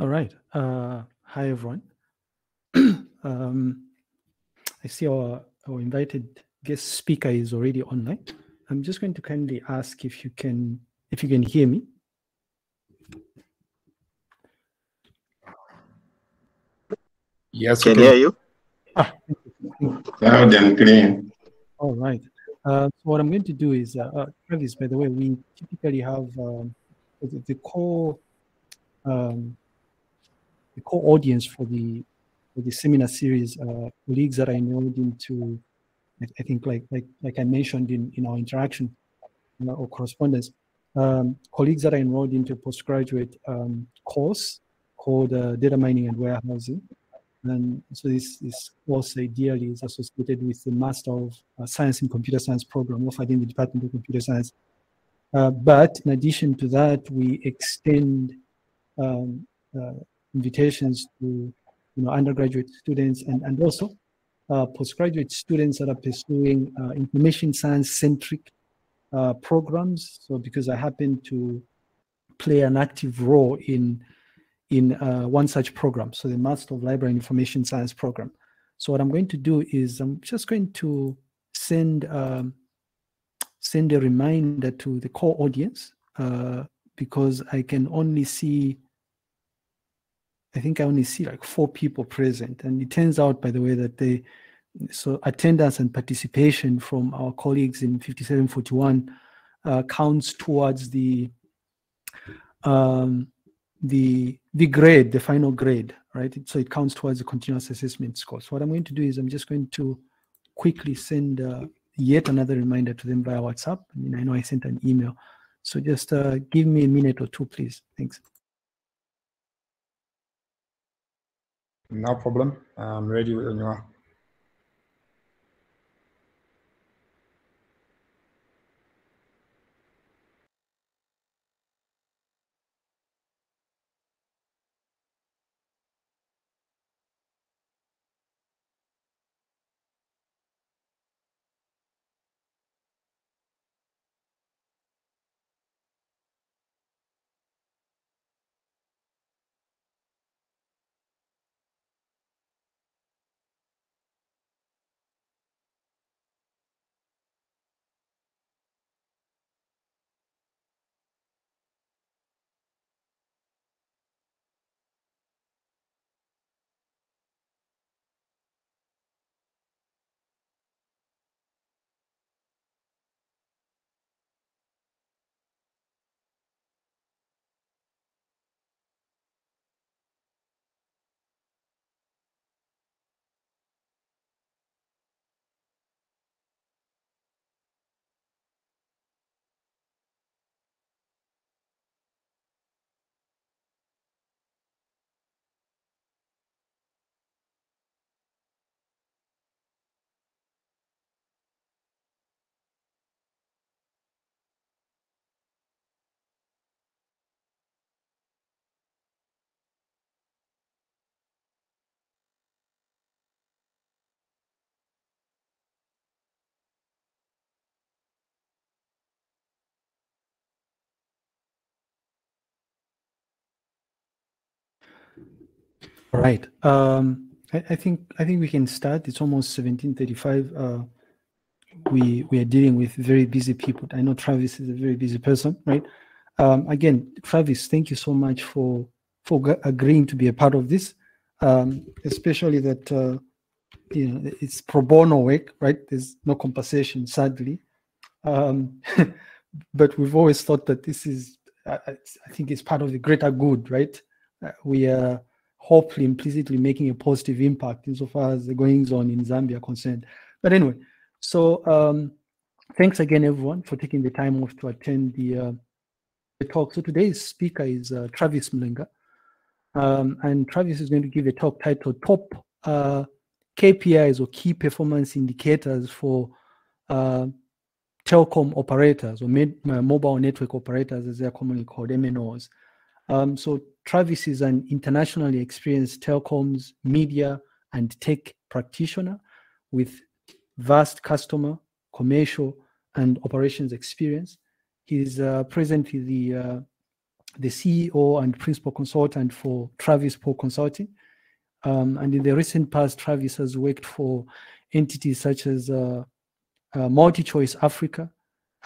All right. Hi, everyone. I see our invited guest speaker is already online. I'm just going to kindly ask if you can hear me. Yes, can hear you. Ah. Loud and clean. All right. So what I'm going to do is, Travis, by the way, we typically have the core audience for the seminar series, colleagues that I enrolled into, I think like I mentioned in our interaction or correspondence, colleagues that I enrolled into a postgraduate course called Data Mining and Warehousing. And so this course ideally is associated with the Master of Science in Computer Science program offered in the Department of Computer Science. But in addition to that, we extend invitations to undergraduate students and also postgraduate students that are pursuing information science-centric programs. So because I happen to play an active role in one such program, so the Master of Library Information Science program. So what I'm going to do is I'm just going to send a reminder to the core audience because I can only see, I think I only see like 4 people present. And it turns out, by the way, that so attendance and participation from our colleagues in 5741 counts towards the grade, the final grade, right? So it counts towards the continuous assessment score. So what I'm going to do is I'm just going to quickly send yet another reminder to them via WhatsApp. I mean, I know I sent an email. So just give me a minute or 2, please. Thanks. No problem. I'm ready when you are. All right. I think we can start. It's almost 17:35. We are dealing with very busy people. I know Travis is a very busy person, right? Again, Travis, thank you so much for agreeing to be a part of this, especially that it's pro bono work, right? There's no compensation, sadly, but we've always thought that this is, I think, it's part of the greater good, right? We are hopefully implicitly making a positive impact insofar as the goings on in Zambia are concerned. But anyway, so thanks again, everyone, for taking the time off to attend the talk. So today's speaker is Travis Mulenga, and Travis is going to give a talk titled "Top KPIs or Key Performance Indicators for Telecom Operators or Mobile Network Operators," as they are commonly called, MNOs. So Travis is an internationally experienced telecoms, media, and tech practitioner with vast customer, commercial, and operations experience. He's presently the the CEO and principal consultant for Travis Paul Consulting. And in the recent past, Travis has worked for entities such as MultiChoice Africa,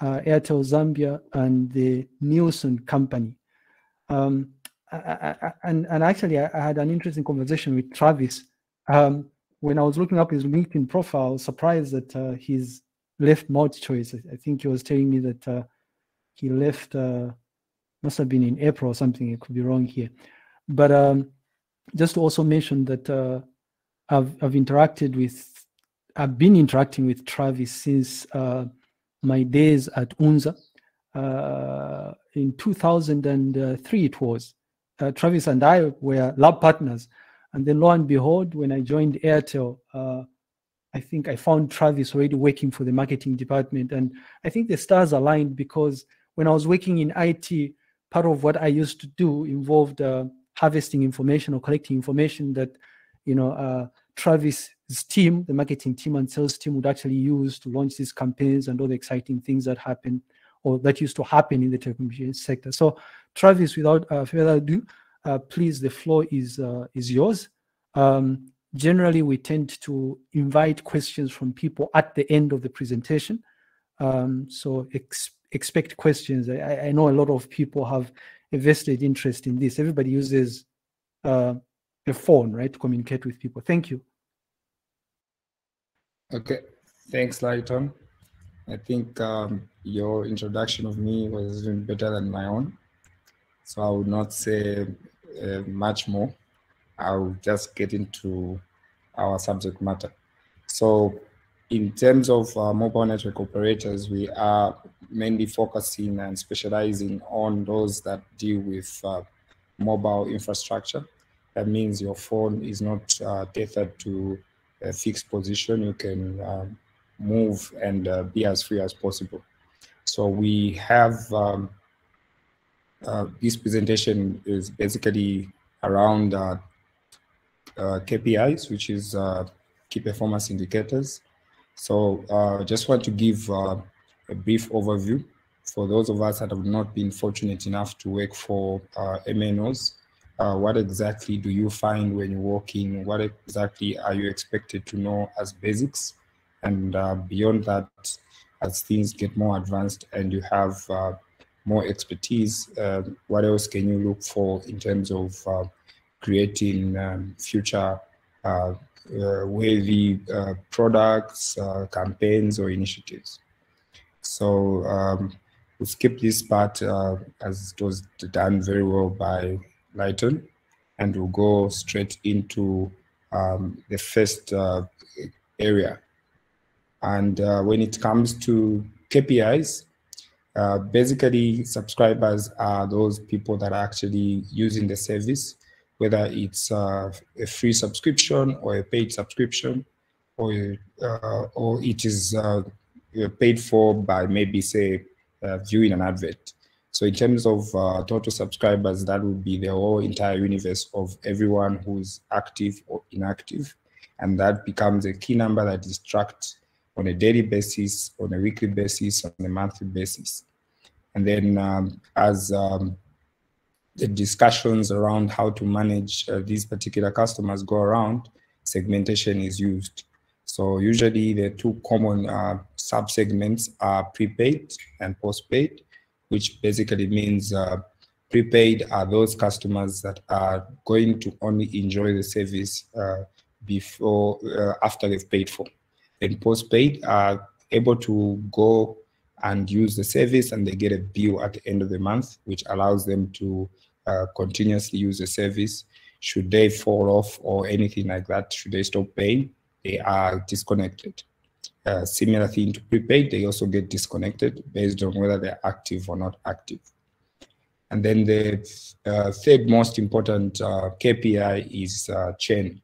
Airtel Zambia, and the Nielsen Company. And actually, I had an interesting conversation with Travis. When I was looking up his LinkedIn profile, I was surprised that he's left MultiChoice. I think he was telling me that he left, must have been in April or something. It could be wrong here. But just to also mention that I've been interacting with Travis since my days at UNSA. In 2003 it was. Travis and I were lab partners. And then lo and behold, when I joined Airtel, I think I found Travis already working for the marketing department. And I think the stars aligned, because when I was working in IT, part of what I used to do involved harvesting information or collecting information that, you know, Travis's team, the marketing team and sales team, would actually use to launch these campaigns and all the exciting things that happen or that used to happen in the telecommunications sector. So Travis, without further ado, please, the floor is yours. Generally, we tend to invite questions from people at the end of the presentation. So expect questions. I know a lot of people have a vested interest in this. Everybody uses a phone, right, to communicate with people. Thank you. Okay. Thanks, Layton. I think your introduction of me was even better than my own. So I would not say much more. I'll just get into our subject matter. So in terms of mobile network operators, we are mainly focusing and specializing on those that deal with mobile infrastructure. That means your phone is not tethered to a fixed position. You can move and be as free as possible. So we have this presentation is basically around KPIs, which is key performance indicators. So just want to give a brief overview for those of us that have not been fortunate enough to work for MNOs. What exactly do you find when you walk in? What exactly are you expected to know as basics? And beyond that, as things get more advanced and you have more expertise, what else can you look for in terms of creating future worthy products, campaigns, or initiatives? So we'll skip this part as it was done very well by Layton, and we'll go straight into the first area. And when it comes to KPIs, basically subscribers are those people that are actually using the service, whether it's a free subscription or a paid subscription, or it is paid for by maybe, say, viewing an advert. So in terms of total subscribers, that would be the whole entire universe of everyone who's active or inactive. And that becomes a key number that is tracked on a daily basis, on a weekly basis, on a monthly basis. And then as the discussions around how to manage these particular customers go around, segmentation is used. So usually the two common sub-segments are prepaid and postpaid, which basically means prepaid are those customers that are going to only enjoy the service after they've paid for. And postpaid are able to go and use the service, and they get a bill at the end of the month, which allows them to continuously use the service. Should they fall off or anything like that, should they stop paying, they are disconnected. Similar thing to prepaid, they also get disconnected based on whether they're active or not active. And then the third most important KPI is churn.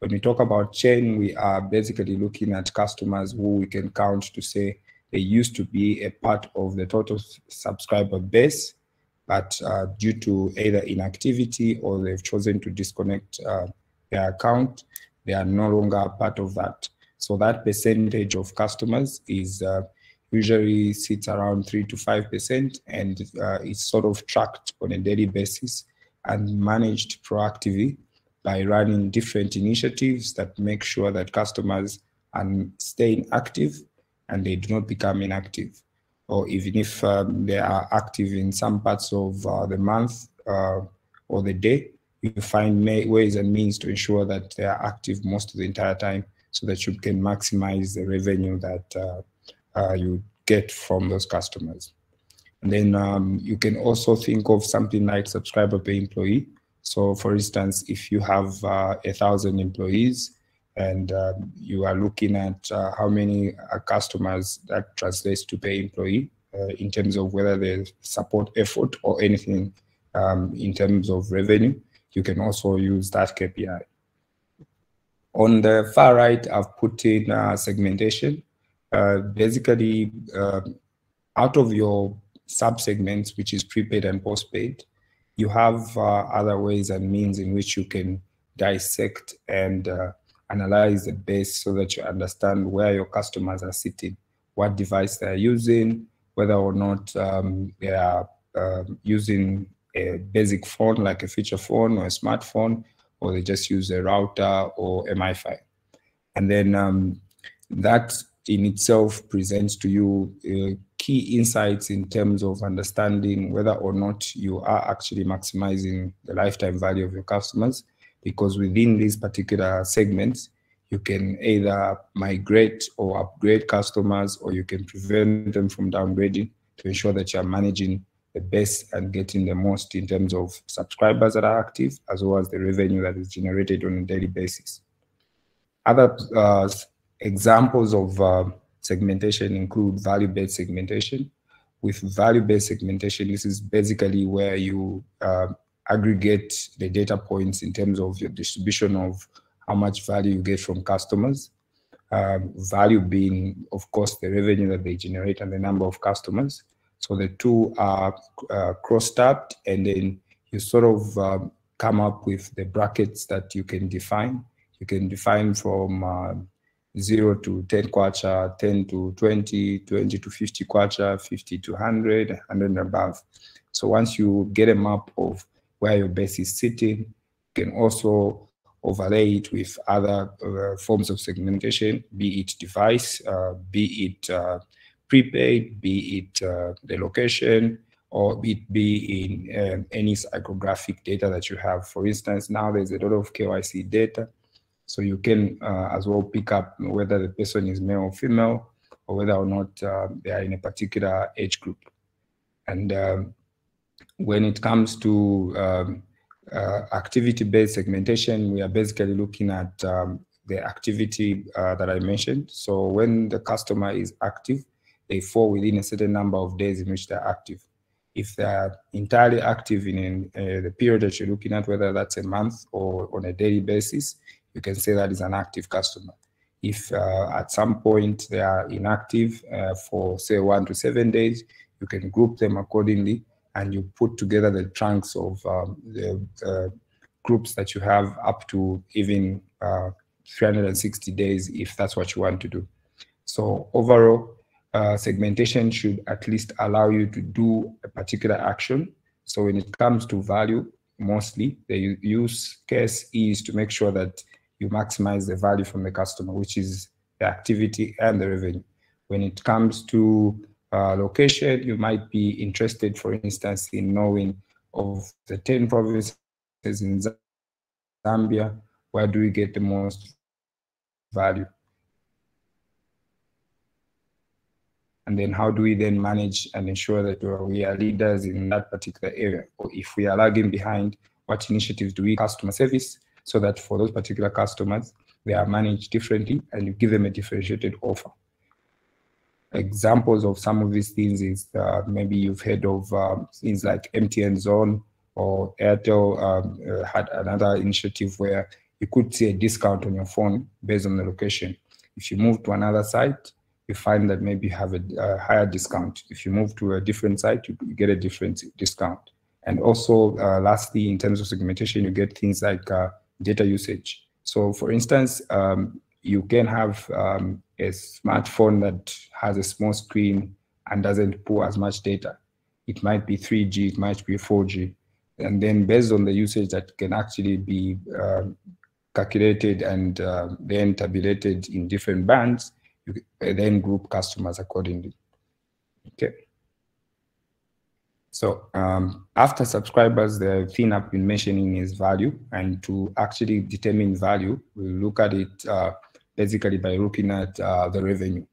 When we talk about churn, we are basically looking at customers who we can count to say they used to be a part of the total subscriber base, but due to either inactivity or they've chosen to disconnect their account, they are no longer a part of that. So that percentage of customers is usually sits around 3 to 5%, and it's sort of tracked on a daily basis and managed proactively by running different initiatives that make sure that customers are staying active and they do not become inactive. Or even if they are active in some parts of the month or the day, you find ways and means to ensure that they are active most of the entire time so that you can maximize the revenue that you get from those customers. And then you can also think of something like subscriber per employee. So for instance, if you have 1,000 employees and you are looking at how many customers, that translates to per employee in terms of whether they support effort or anything in terms of revenue, you can also use that KPI. On the far right, I've put in segmentation. Basically, out of your sub-segments, which is prepaid and postpaid, you have other ways and means in which you can dissect and analyze the base so that you understand where your customers are sitting, what device they're using, whether or not they are using a basic phone like a feature phone or a smartphone, or they just use a router or a MiFi. And then that in itself presents to you key insights in terms of understanding whether or not you are actually maximizing the lifetime value of your customers, because within these particular segments, you can either migrate or upgrade customers, or you can prevent them from downgrading to ensure that you are managing the best and getting the most in terms of subscribers that are active, as well as the revenue that is generated on a daily basis. Other examples of segmentation include value-based segmentation. With value-based segmentation, this is basically where you aggregate the data points in terms of your distribution of how much value you get from customers. Value being, of course, the revenue that they generate and the number of customers. So the two are cross-tabbed, and then you sort of come up with the brackets that you can define. You can define from 0 to 10 kwacha, 10 to 20, 20 to 50 kwacha, 50 to 100, 100 and above. So once you get a map of where your base is sitting, you can also overlay it with other forms of segmentation, be it device, be it prepaid, be it the location, or it be in any psychographic data that you have. For instance, now there's a lot of KYC data, so you can as well pick up whether the person is male or female, or whether or not they are in a particular age group. And when it comes to activity-based segmentation, we are basically looking at the activity that I mentioned. So when the customer is active, they fall within a certain number of days in which they're active. If they're entirely active in the period that you're looking at, whether that's a month or on a daily basis, you can say that is an active customer. If at some point they are inactive for, say, 1 to 7 days, you can group them accordingly, and you put together the trunks of the groups that you have up to even 360 days, if that's what you want to do. So overall, segmentation should at least allow you to do a particular action. So when it comes to value, mostly the use case is to make sure that you maximize the value from the customer, which is the activity and the revenue. When it comes to location, you might be interested, for instance, in knowing of the 10 provinces in Zambia, where do we get the most value? And then how do we then manage and ensure that we are leaders in that particular area? Or if we are lagging behind, what initiatives do we customer service so that for those particular customers, they are managed differently and you give them a differentiated offer? Examples of some of these things is maybe you've heard of things like MTN Zone, or Airtel had another initiative where you could see a discount on your phone based on the location. If you move to another site, you find that maybe you have a higher discount. If you move to a different site, you get a different discount. And also, lastly, in terms of segmentation, you get things like data usage. So for instance, you can have a smartphone that has a small screen and doesn't pull as much data. It might be 3G, it might be 4G. And then based on the usage that can actually be calculated and then tabulated in different bands, you then group customers accordingly. Okay. So after subscribers, the thing I've been mentioning is value. And to actually determine value, we look at it basically by looking at the revenue.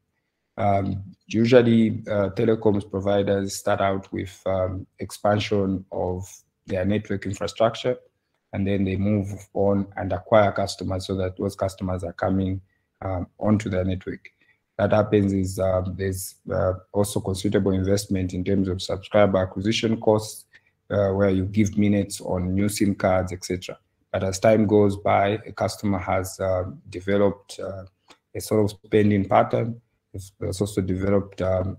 Usually telecoms providers start out with expansion of their network infrastructure, and then they move on and acquire customers so that those customers are coming onto their network. That happens is there's also considerable investment in terms of subscriber acquisition costs, where you give minutes on new SIM cards, etc. But as time goes by, a customer has developed a sort of spending pattern. It's also developed the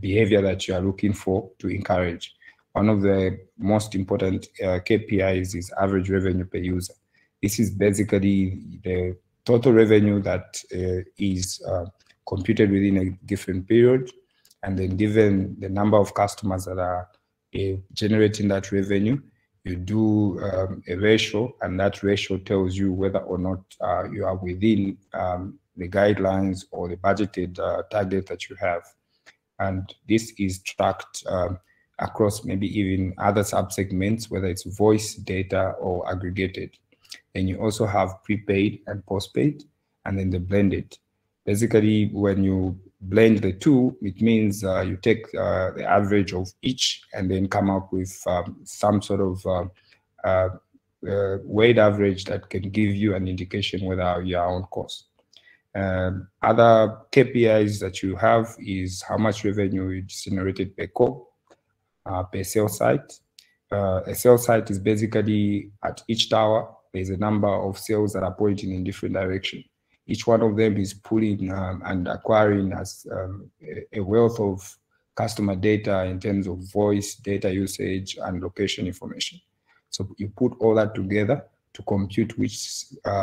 behavior that you are looking for to encourage. One of the most important KPIs is average revenue per user. This is basically the total revenue that is computed within a given period, and then given the number of customers that are generating that revenue, you do a ratio, and that ratio tells you whether or not you are within the guidelines or the budgeted target that you have. And this is tracked across maybe even other subsegments, whether it's voice, data, or aggregated. Then you also have prepaid and postpaid, and then the blended. Basically, when you blend the two, it means you take the average of each and then come up with some sort of weighted average that can give you an indication whether you are on course. Other KPIs that you have is how much revenue you generated per core, per cell site. A cell site is basically at each tower, there's a number of cells that are pointing in different directions. Each one of them is pulling and acquiring as a wealth of customer data in terms of voice, data usage, and location information. So you put all that together to compute which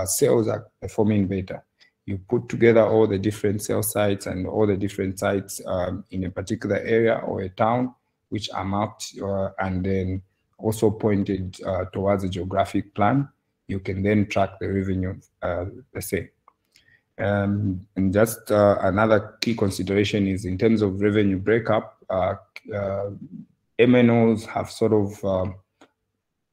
cells are performing better. You put together all the different cell sites and all the different sites in a particular area or a town, which are mapped and then also pointed towards a geographic plan. You can then track the revenue per se. And just another key consideration is in terms of revenue breakup, MNOs have sort of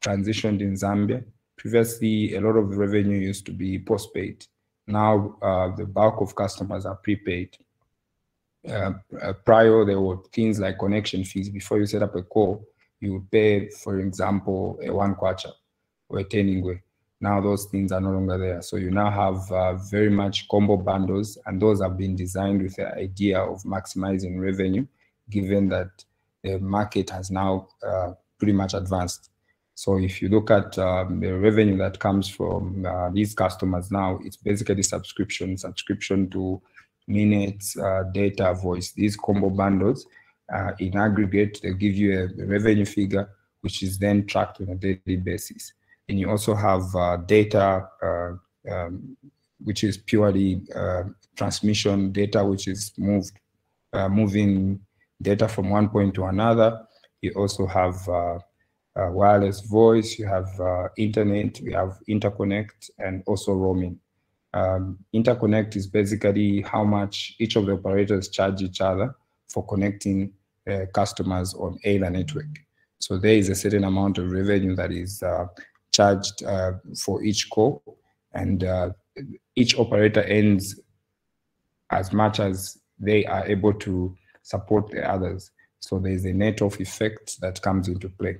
transitioned in Zambia. Previously, a lot of revenue used to be postpaid. Now, the bulk of customers are prepaid. Prior, there were things like connection fees. Before you set up a call, you would pay, for example, a 1 kwacha or a 10 Ingwe. Now those things are no longer there. So you now have very much combo bundles, and those have been designed with the idea of maximizing revenue, given that the market has now pretty much advanced. So if you look at the revenue that comes from these customers now, it's basically subscription to minutes, data, voice, these combo bundles. In aggregate, they give you a revenue figure, which is then tracked on a daily basis. And you also have data, which is purely transmission data, which is moving data from one point to another. You also have wireless voice, you have internet, we have interconnect, and also roaming. Interconnect is basically how much each of the operators charge each other for connecting customers on either network. So there is a certain amount of revenue that is charged for each core, and each operator earns as much as they are able to support the others. So there's a net off effect that comes into play.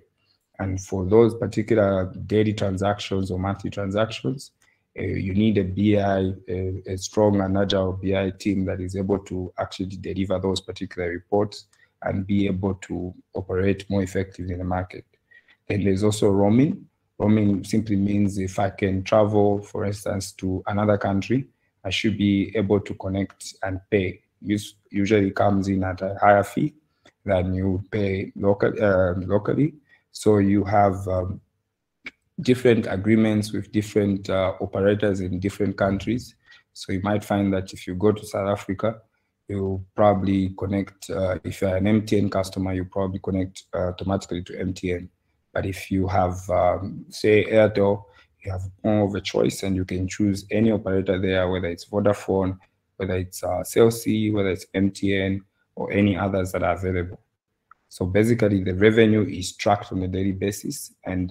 And for those particular daily transactions or monthly transactions, you need a BI, a strong and agile BI team that is able to actually deliver those particular reports and be able to operate more effectively in the market. And there's also roaming. Roaming simply means if I can travel, for instance, to another country, I should be able to connect and pay. Usually comes in at a higher fee than you pay locally. So you have different agreements with different operators in different countries. So you might find that if you go to South Africa, you'll probably connect, if you're an MTN customer, you probably connect automatically to MTN. But if you have, say, Airtel, you have more of a choice and you can choose any operator there, whether it's Vodafone, whether it's Cell C, whether it's MTN, or any others that are available. So basically, the revenue is tracked on a daily basis, and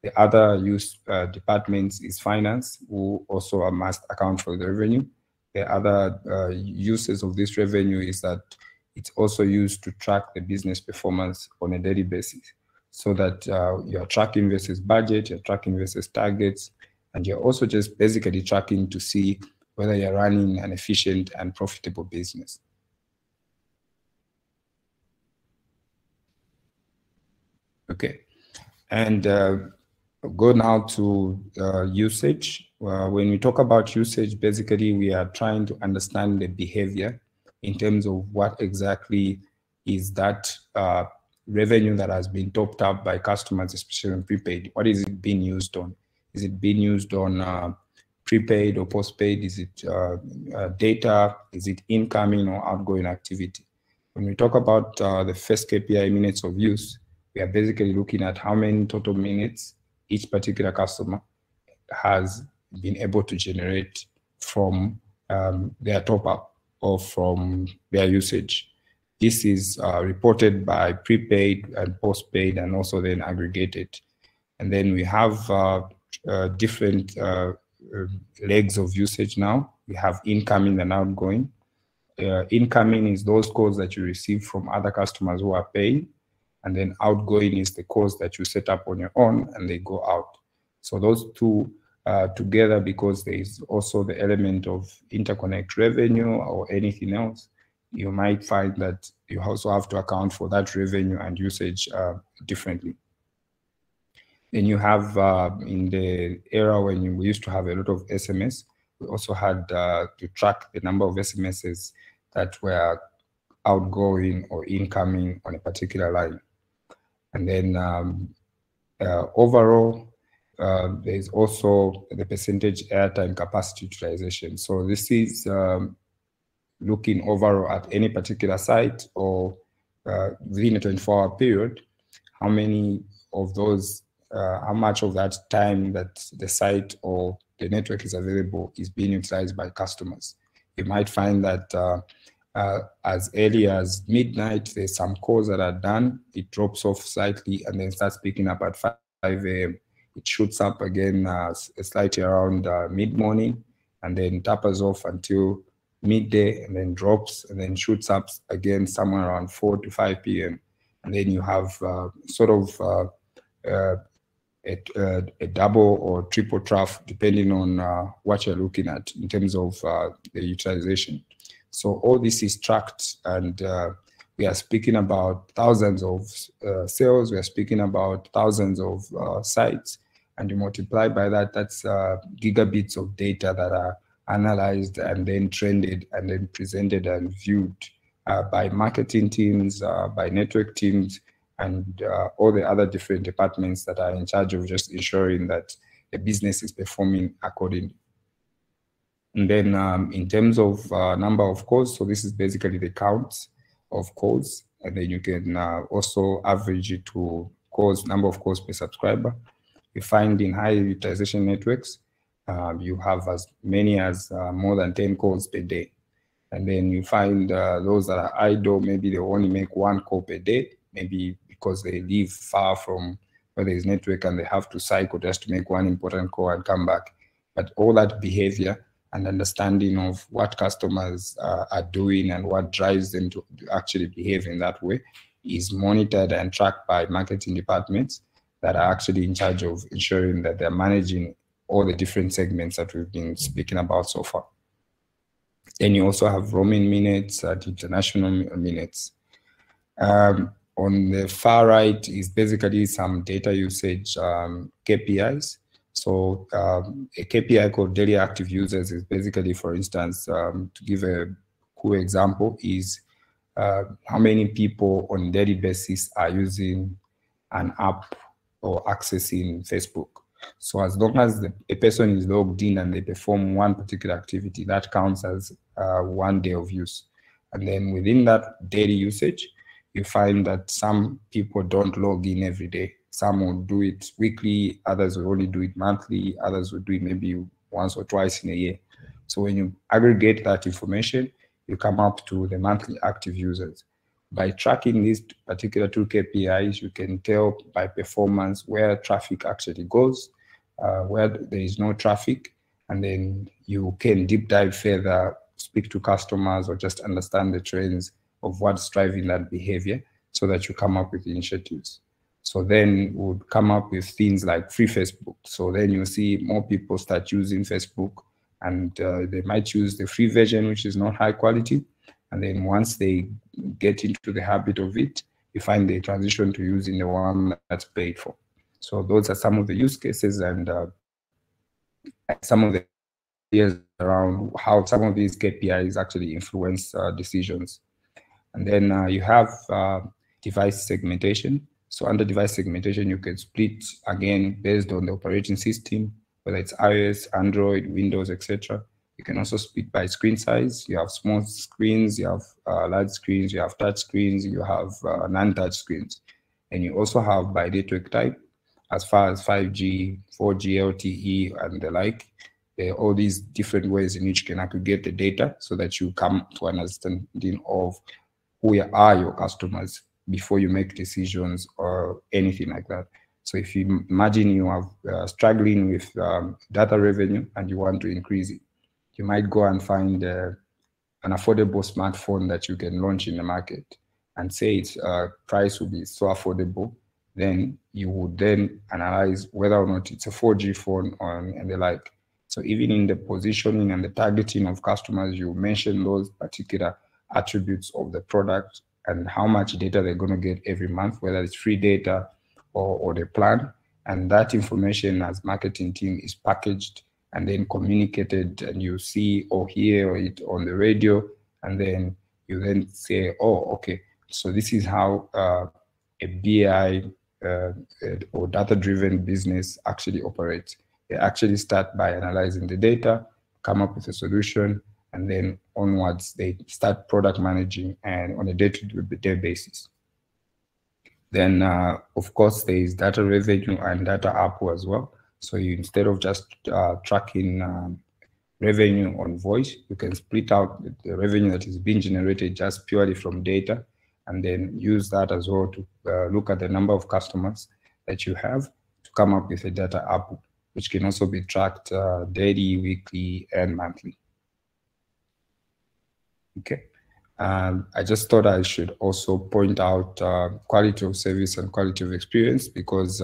the other use departments is finance, who also must account for the revenue. The other uses of this revenue is that it's also used to track the business performance on a daily basis, so that you're tracking versus budget, you're tracking versus targets, and you're also just basically tracking to see whether you're running an efficient and profitable business. Okay, and go now to usage. When we talk about usage, basically we are trying to understand the behavior in terms of what exactly is that revenue that has been topped up by customers, especially on prepaid. What is it being used on? Is it being used on prepaid or postpaid? Is it data? Is it incoming or outgoing activity? When we talk about the first KPI, minutes of use, we are basically looking at how many total minutes each particular customer has been able to generate from their top up or from their usage. This is reported by prepaid and postpaid, and also then aggregated. And then we have different legs of usage now. We have incoming and outgoing. Incoming is those calls that you receive from other customers who are paying. And then outgoing is the calls that you set up on your own and they go out. So those two together, because there is also the element of interconnect revenue or anything else, you might find that you also have to account for that revenue and usage differently. Then you have, in the era when we used to have a lot of SMS, we also had to track the number of SMSs that were outgoing or incoming on a particular line. And then overall, there is also the percentage airtime capacity utilization. So this is looking overall at any particular site or within a 24-hour period, how many of those, how much of that time that the site or the network is available is being utilized by customers. You might find that as early as midnight, there's some calls that are done. It drops off slightly and then starts picking up at 5 a.m. It shoots up again slightly around mid-morning, and then tapers off until midday, and then drops, and then shoots up again somewhere around 4 to 5 p.m. And then you have sort of a double or triple trough, depending on what you're looking at in terms of the utilization. So all this is tracked, and we are speaking about thousands of sales, we are speaking about thousands of sites, and you multiply by that, that's gigabits of data that are analyzed and then trended and then presented and viewed by marketing teams, by network teams, and all the other different departments that are in charge of just ensuring that the business is performing accordingly. And then in terms of number of calls, so this is basically the count of calls, and then you can also average it to calls, number of calls per subscriber. You find in high utilization networks, you have as many as more than 10 calls per day. And then you find those that are idle, maybe they only make one call per day, maybe because they live far from where there is network and they have to cycle just to make one important call and come back. But all that behavior and understanding of what customers are doing and what drives them to actually behave in that way is monitored and tracked by marketing departments that are actually in charge of ensuring that they're managing all the different segments that we've been speaking about so far. Then you also have roaming minutes and international minutes. On the far right is basically some data usage KPIs. So a KPI called daily active users is basically, for instance, to give a cool example, is how many people on a daily basis are using an app or accessing Facebook. So as long as a person is logged in and they perform one particular activity, that counts as 1 day of use. And then within that daily usage, you find that some people don't log in every day. Some will do it weekly, others will only do it monthly, others will do it maybe once or twice in a year. So when you aggregate that information, you come up to the monthly active users. By tracking these particular two KPIs, you can tell by performance where traffic actually goes, where there is no traffic, and then you can deep dive further, speak to customers, or just understand the trends of what's driving that behavior so that you come up with initiatives. So then we'll come up with things like free Facebook. So then you'll see more people start using Facebook, and they might use the free version, which is not high quality. And then once they get into the habit of it, you find they transition to using the one that's paid for. So those are some of the use cases and some of the ideas around how some of these KPIs actually influence decisions. And then you have device segmentation. So under device segmentation, you can split again based on the operating system, whether it's iOS, Android, Windows, etc. You can also split by screen size. You have small screens, you have large screens, you have touch screens, you have non-touch screens. And you also have by network type, as far as 5G, 4G, LTE, and the like. There are all these different ways in which you can aggregate the data so that you come to an understanding of who are your customers before you make decisions or anything like that. So if you imagine you are struggling with data revenue and you want to increase it, you might go and find an affordable smartphone that you can launch in the market and say its price will be so affordable, then you would then analyze whether or not it's a 4G phone and the like. So even in the positioning and the targeting of customers, you mention those particular attributes of the product and how much data they're going to get every month, whether it's free data or the plan. And that information as marketing team is packaged and then communicated, and you see or hear it on the radio, and then you then say, oh, okay, so this is how a BI or data-driven business actually operates. They actually start by analyzing the data, come up with a solution, and then onwards they start product managing and on a day-to-day basis. Then, of course, there is data revenue and data output as well. So you, instead of just tracking revenue on voice, you can split out the revenue that is being generated just purely from data, and then use that as well to look at the number of customers that you have to come up with a data output, which can also be tracked daily, weekly, and monthly. Okay. I just thought I should also point out quality of service and quality of experience, because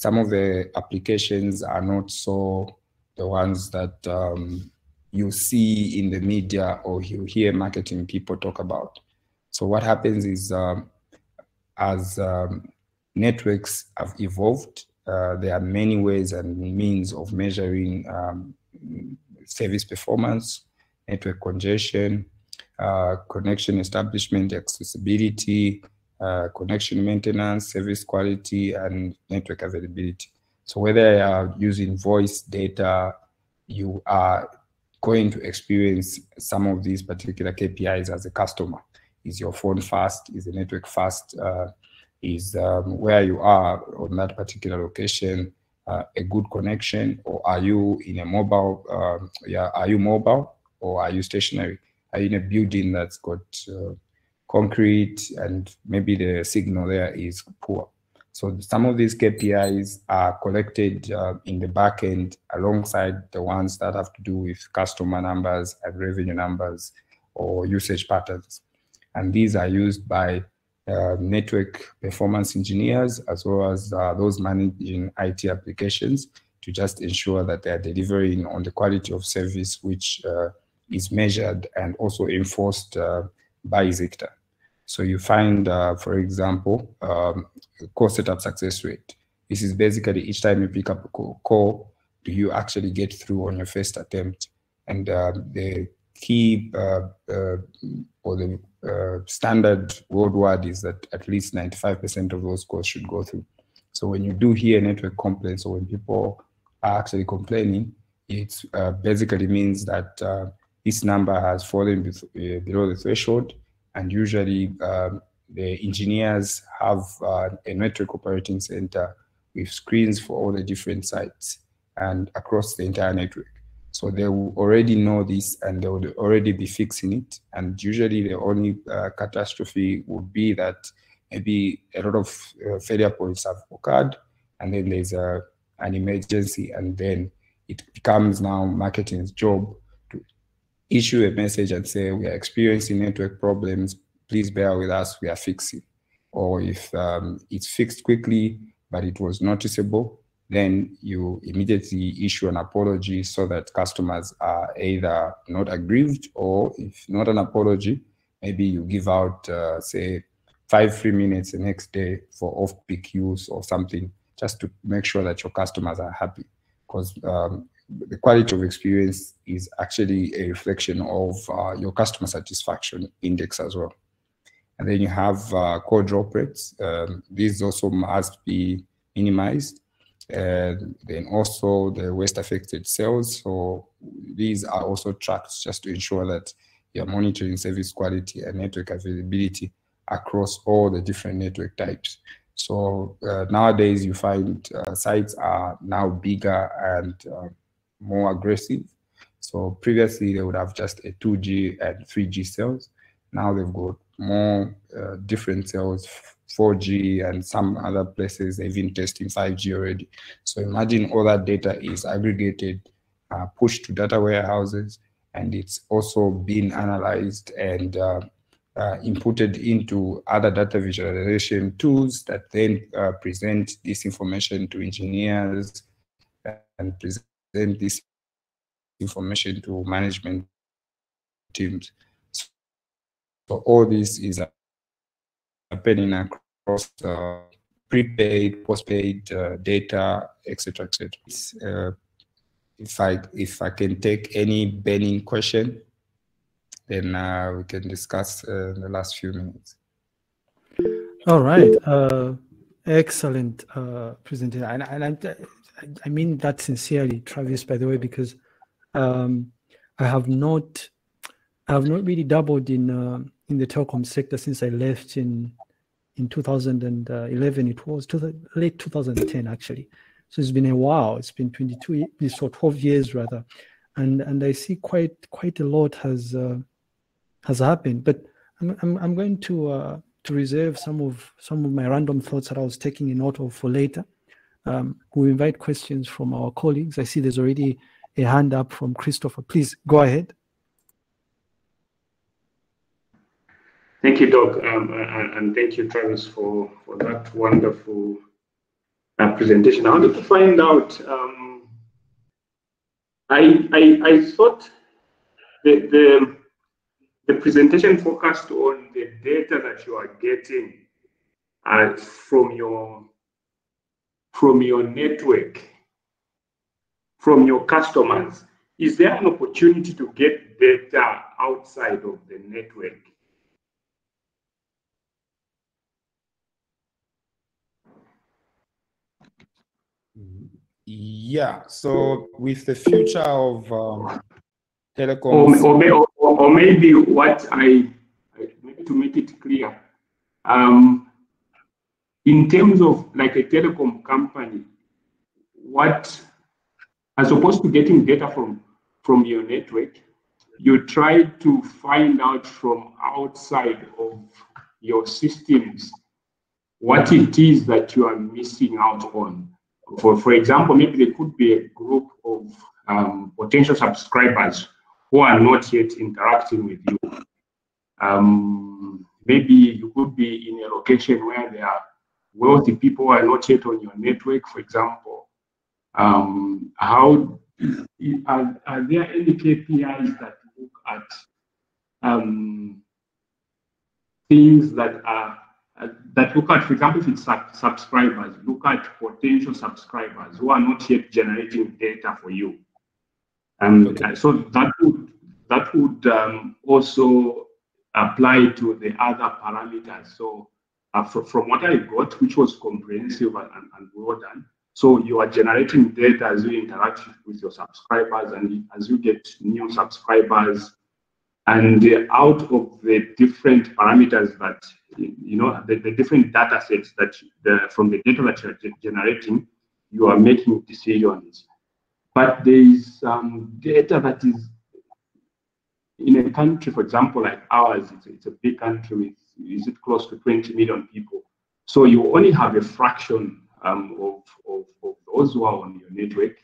some of the applications are not so the ones that you see in the media or you hear marketing people talk about. So what happens is as networks have evolved, there are many ways and means of measuring service performance, network congestion, connection establishment, accessibility, connection maintenance, service quality, and network availability. So whether you are using voice data, you are going to experience some of these particular KPIs as a customer. Is your phone fast? Is the network fast? Is where you are on that particular location a good connection? Or are you in a mobile? Are you mobile or are you stationary? Are you in a building that's got concrete and maybe the signal there is poor? So some of these KPIs are collected in the back end alongside the ones that have to do with customer numbers and revenue numbers or usage patterns. And these are used by network performance engineers as well as those managing IT applications to just ensure that they are delivering on the quality of service, which is measured and also enforced by ZICTA. So you find, for example, call setup success rate. This is basically each time you pick up a call, do you actually get through on your first attempt? And the key or the standard worldwide is that at least 95% of those calls should go through. So when you do hear network complaints, or when people are actually complaining, it basically means that this number has fallen below the threshold, and usually the engineers have a network operating center with screens for all the different sites and across the entire network. So they will already know this, and they would already be fixing it. And usually the only catastrophe would be that maybe a lot of failure points have occurred, and then there's an emergency, and then it becomes now marketing's job to issue a message and say, we are experiencing network problems, please bear with us, we are fixing. Or if it's fixed quickly, but it was noticeable, then you immediately issue an apology so that customers are either not aggrieved, or if not an apology, maybe you give out, say, 5 free minutes the next day for off-peak use or something, just to make sure that your customers are happy. Because the quality of experience is actually a reflection of your customer satisfaction index as well. And then you have core drop rates. These also must be minimized. Then also the waste affected sales. So these are also tracked just to ensure that you're monitoring service quality and network availability across all the different network types. So nowadays you find sites are now bigger and more aggressive. So previously they would have just a 2G and 3G cells. Now they've got more different cells, 4G, and some other places they've been testing 5G already. So imagine all that data is aggregated, pushed to data warehouses, and it's also been analyzed and inputted into other data visualization tools that then present this information to engineers and present this information to management teams. So all this is happening across prepaid, postpaid data, etc., etc. If I can take any burning question, then we can discuss in the last few minutes. All right, excellent presentation, and I mean that sincerely, Travis. By the way, because I have not really dabbled in the telecom sector since I left in 2011. It was to the late 2010 actually, so it's been a while. It's been 12 years rather, and I see quite a lot has happened, but I'm going to reserve some of my random thoughts that I was taking a note of for later. We'll invite questions from our colleagues. I see there's already a hand up from Christopher. Please go ahead. Thank you, Doc, and thank you, Travis, for that wonderful presentation. I wanted to find out. I thought the presentation focused on the data that you are getting from your network, from your customers. Is there an opportunity to get data outside of the network? Yeah. So with the future of telecoms, or maybe what maybe to make it clear, in terms of like a telecom company, what as opposed to getting data from your network, you try to find out from outside of your systems what it is that you are missing out on. For example, maybe there could be a group of potential subscribers who are not yet interacting with you. Maybe you could be in a location where there are wealthy people who are not yet on your network, for example. Are there any KPIs that look at things that are that look at, for example, if it's subscribers, look at potential subscribers who are not yet generating data for you, and okay. So that would also apply to the other parameters. So from what I got, which was comprehensive and well done. So you are generating data as you interact with your subscribers and as you get new subscribers. And out of the different parameters that, you know, the different data sets that from the data that you're generating, you are making decisions. But there is data that is in a country, for example, like ours, it's a big country with, is it close to 20 million people? So you only have a fraction of those who are on your network,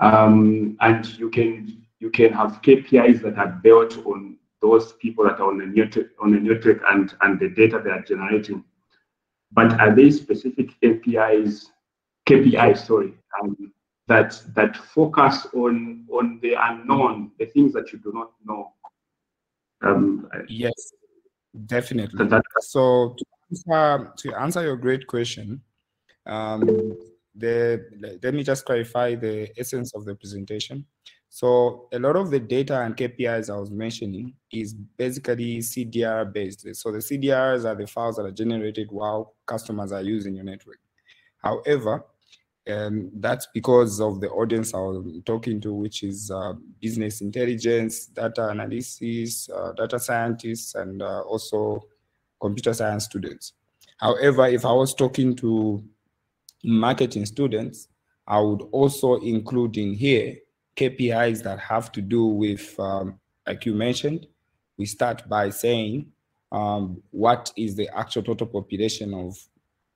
and you can have KPIs that are built on those people that are on the network and the data they are generating. But are there specific KPIs? Sorry, that focus on the unknown, the things that you do not know. Yes, definitely. So to answer your great question. Let me just clarify the essence of the presentation. So a lot of the data and KPIs I was mentioning is basically CDR based. So the CDRs are the files that are generated while customers are using your network. However, that's because of the audience I'm talking to, which is business intelligence, data analysis, data scientists, and also computer science students. However, if I was talking to marketing students, I would also include in here KPIs that have to do with, like you mentioned, we start by saying what is the actual total population of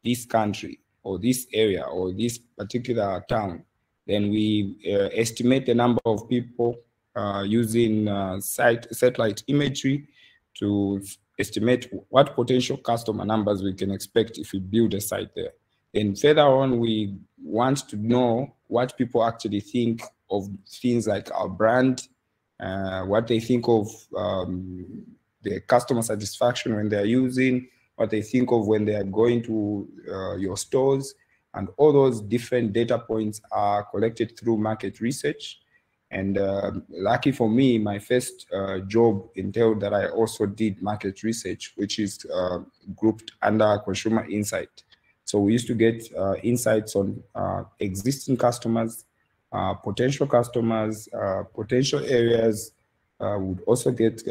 this country or this area or this particular town. Then we estimate the number of people using satellite imagery to estimate what potential customer numbers we can expect if we build a site there. And further on, we want to know what people actually think of things like our brand, what they think of the customer satisfaction when they're using, what they think of when they are going to your stores. And all those different data points are collected through market research. And lucky for me, my first job entailed that I also did market research, which is grouped under consumer insight. So we used to get insights on existing customers, potential customers, potential areas. We'd also get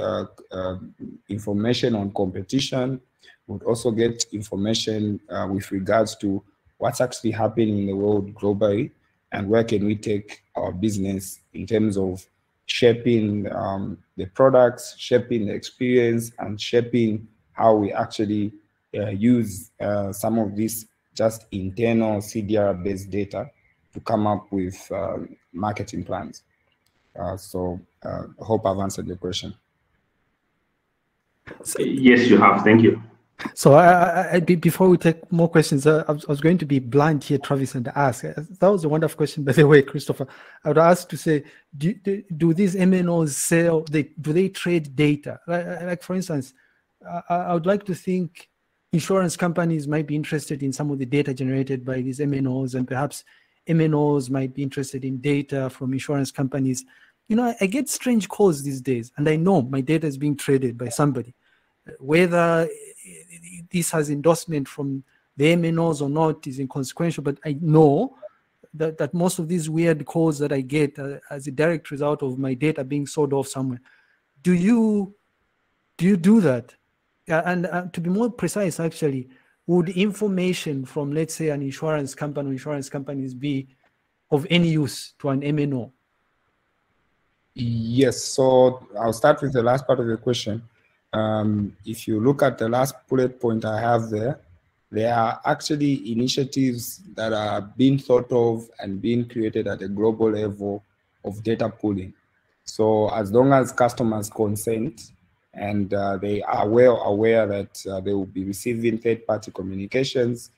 information on competition. We'd also get information with regards to what's actually happening in the world globally and where can we take our business in terms of shaping the products, shaping the experience, and shaping how we actually use some of this just internal CDR based data to come up with marketing plans. So I hope I've answered your question. Yes, you have. Thank you. So before we take more questions, I was going to be blind here, Travis, and ask. That was a wonderful question, by the way, Christopher. I would ask to say, do these MNOs sell? Do they trade data? Like for instance, I would like to think insurance companies might be interested in some of the data generated by these MNOs, and perhaps MNOs might be interested in data from insurance companies. You know, I get strange calls these days, and I know my data is being traded by somebody. Whether this has endorsement from the MNOs or not is inconsequential, but I know that most of these weird calls that I get are as a direct result of my data being sold off somewhere. Do you do that? And to be more precise, actually, would information from, let's say, an insurance company or insurance companies be of any use to an MNO? Yes. So I'll start with the last part of the question. If you look at the last bullet point I have there are actually initiatives that are being thought of and being created at a global level of data pooling. So as long as customers consent, and they are well aware that they will be receiving third-party communications.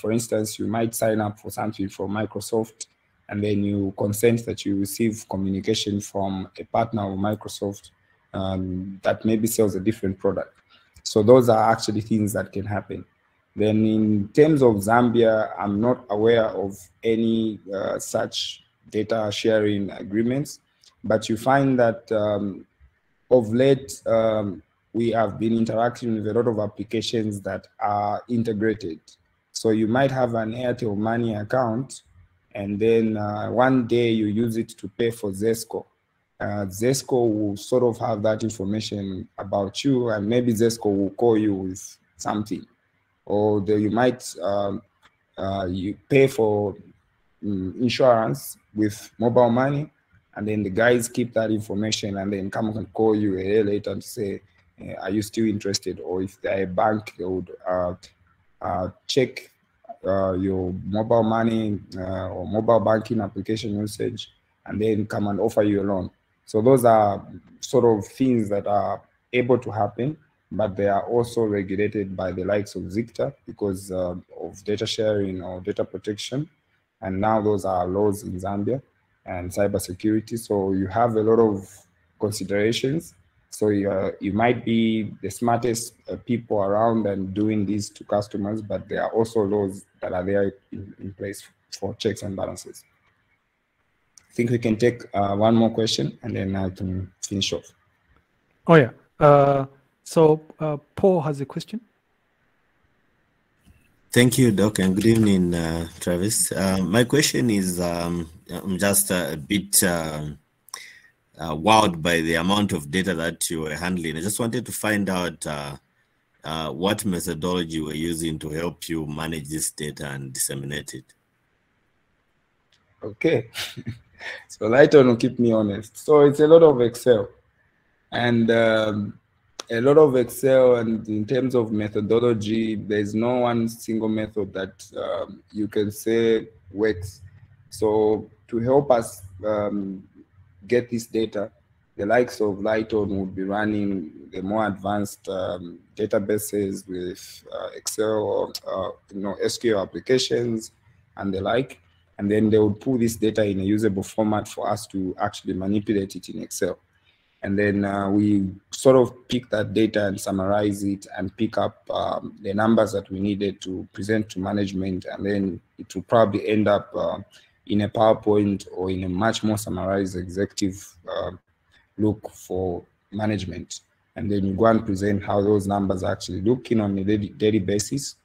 For instance, you might sign up for something from Microsoft, and then you consent that you receive communication from a partner of Microsoft that maybe sells a different product. So those are actually things that can happen. Then in terms of Zambia, I'm not aware of any such data sharing agreements, but you find that of late, we have been interacting with a lot of applications that are integrated. So you might have an Airtel Money account, and then one day you use it to pay for ZESCO. ZESCO will sort of have that information about you, and maybe ZESCO will call you with something. Or you might you pay for insurance with mobile money, and then the guys keep that information and then come and call you a year later and say, are you still interested? Or if they're a bank, they would check your mobile money or mobile banking application usage, and then come and offer you a loan. So those are sort of things that are able to happen, but they are also regulated by the likes of ZICTA because of data sharing or data protection. And now those are laws in Zambia and cybersecurity. So you have a lot of considerations. So you might be the smartest people around and doing this to customers, but there are also laws that are there in place for checks and balances. I think we can take one more question and then I can finish off. Oh yeah, so Paul has a question. Thank you, Doc, and good evening, Travis. My question is, I'm just a bit wowed by the amount of data that you were handling. I just wanted to find out what methodology you were using to help you manage this data and disseminate it. Okay. So Lighton will keep me honest. So it's a lot of Excel. And a lot of Excel, and in terms of methodology, there's no one single method that you can say works. So to help us get this data, the likes of Lighton would be running the more advanced databases with Excel or SQL applications and the like. And then they would pull this data in a usable format for us to actually manipulate it in Excel. And then we sort of pick that data and summarize it and pick up the numbers that we needed to present to management. And then it will probably end up in a PowerPoint or in a much more summarized executive look for management. And then you go and present how those numbers are actually looking on a daily basis.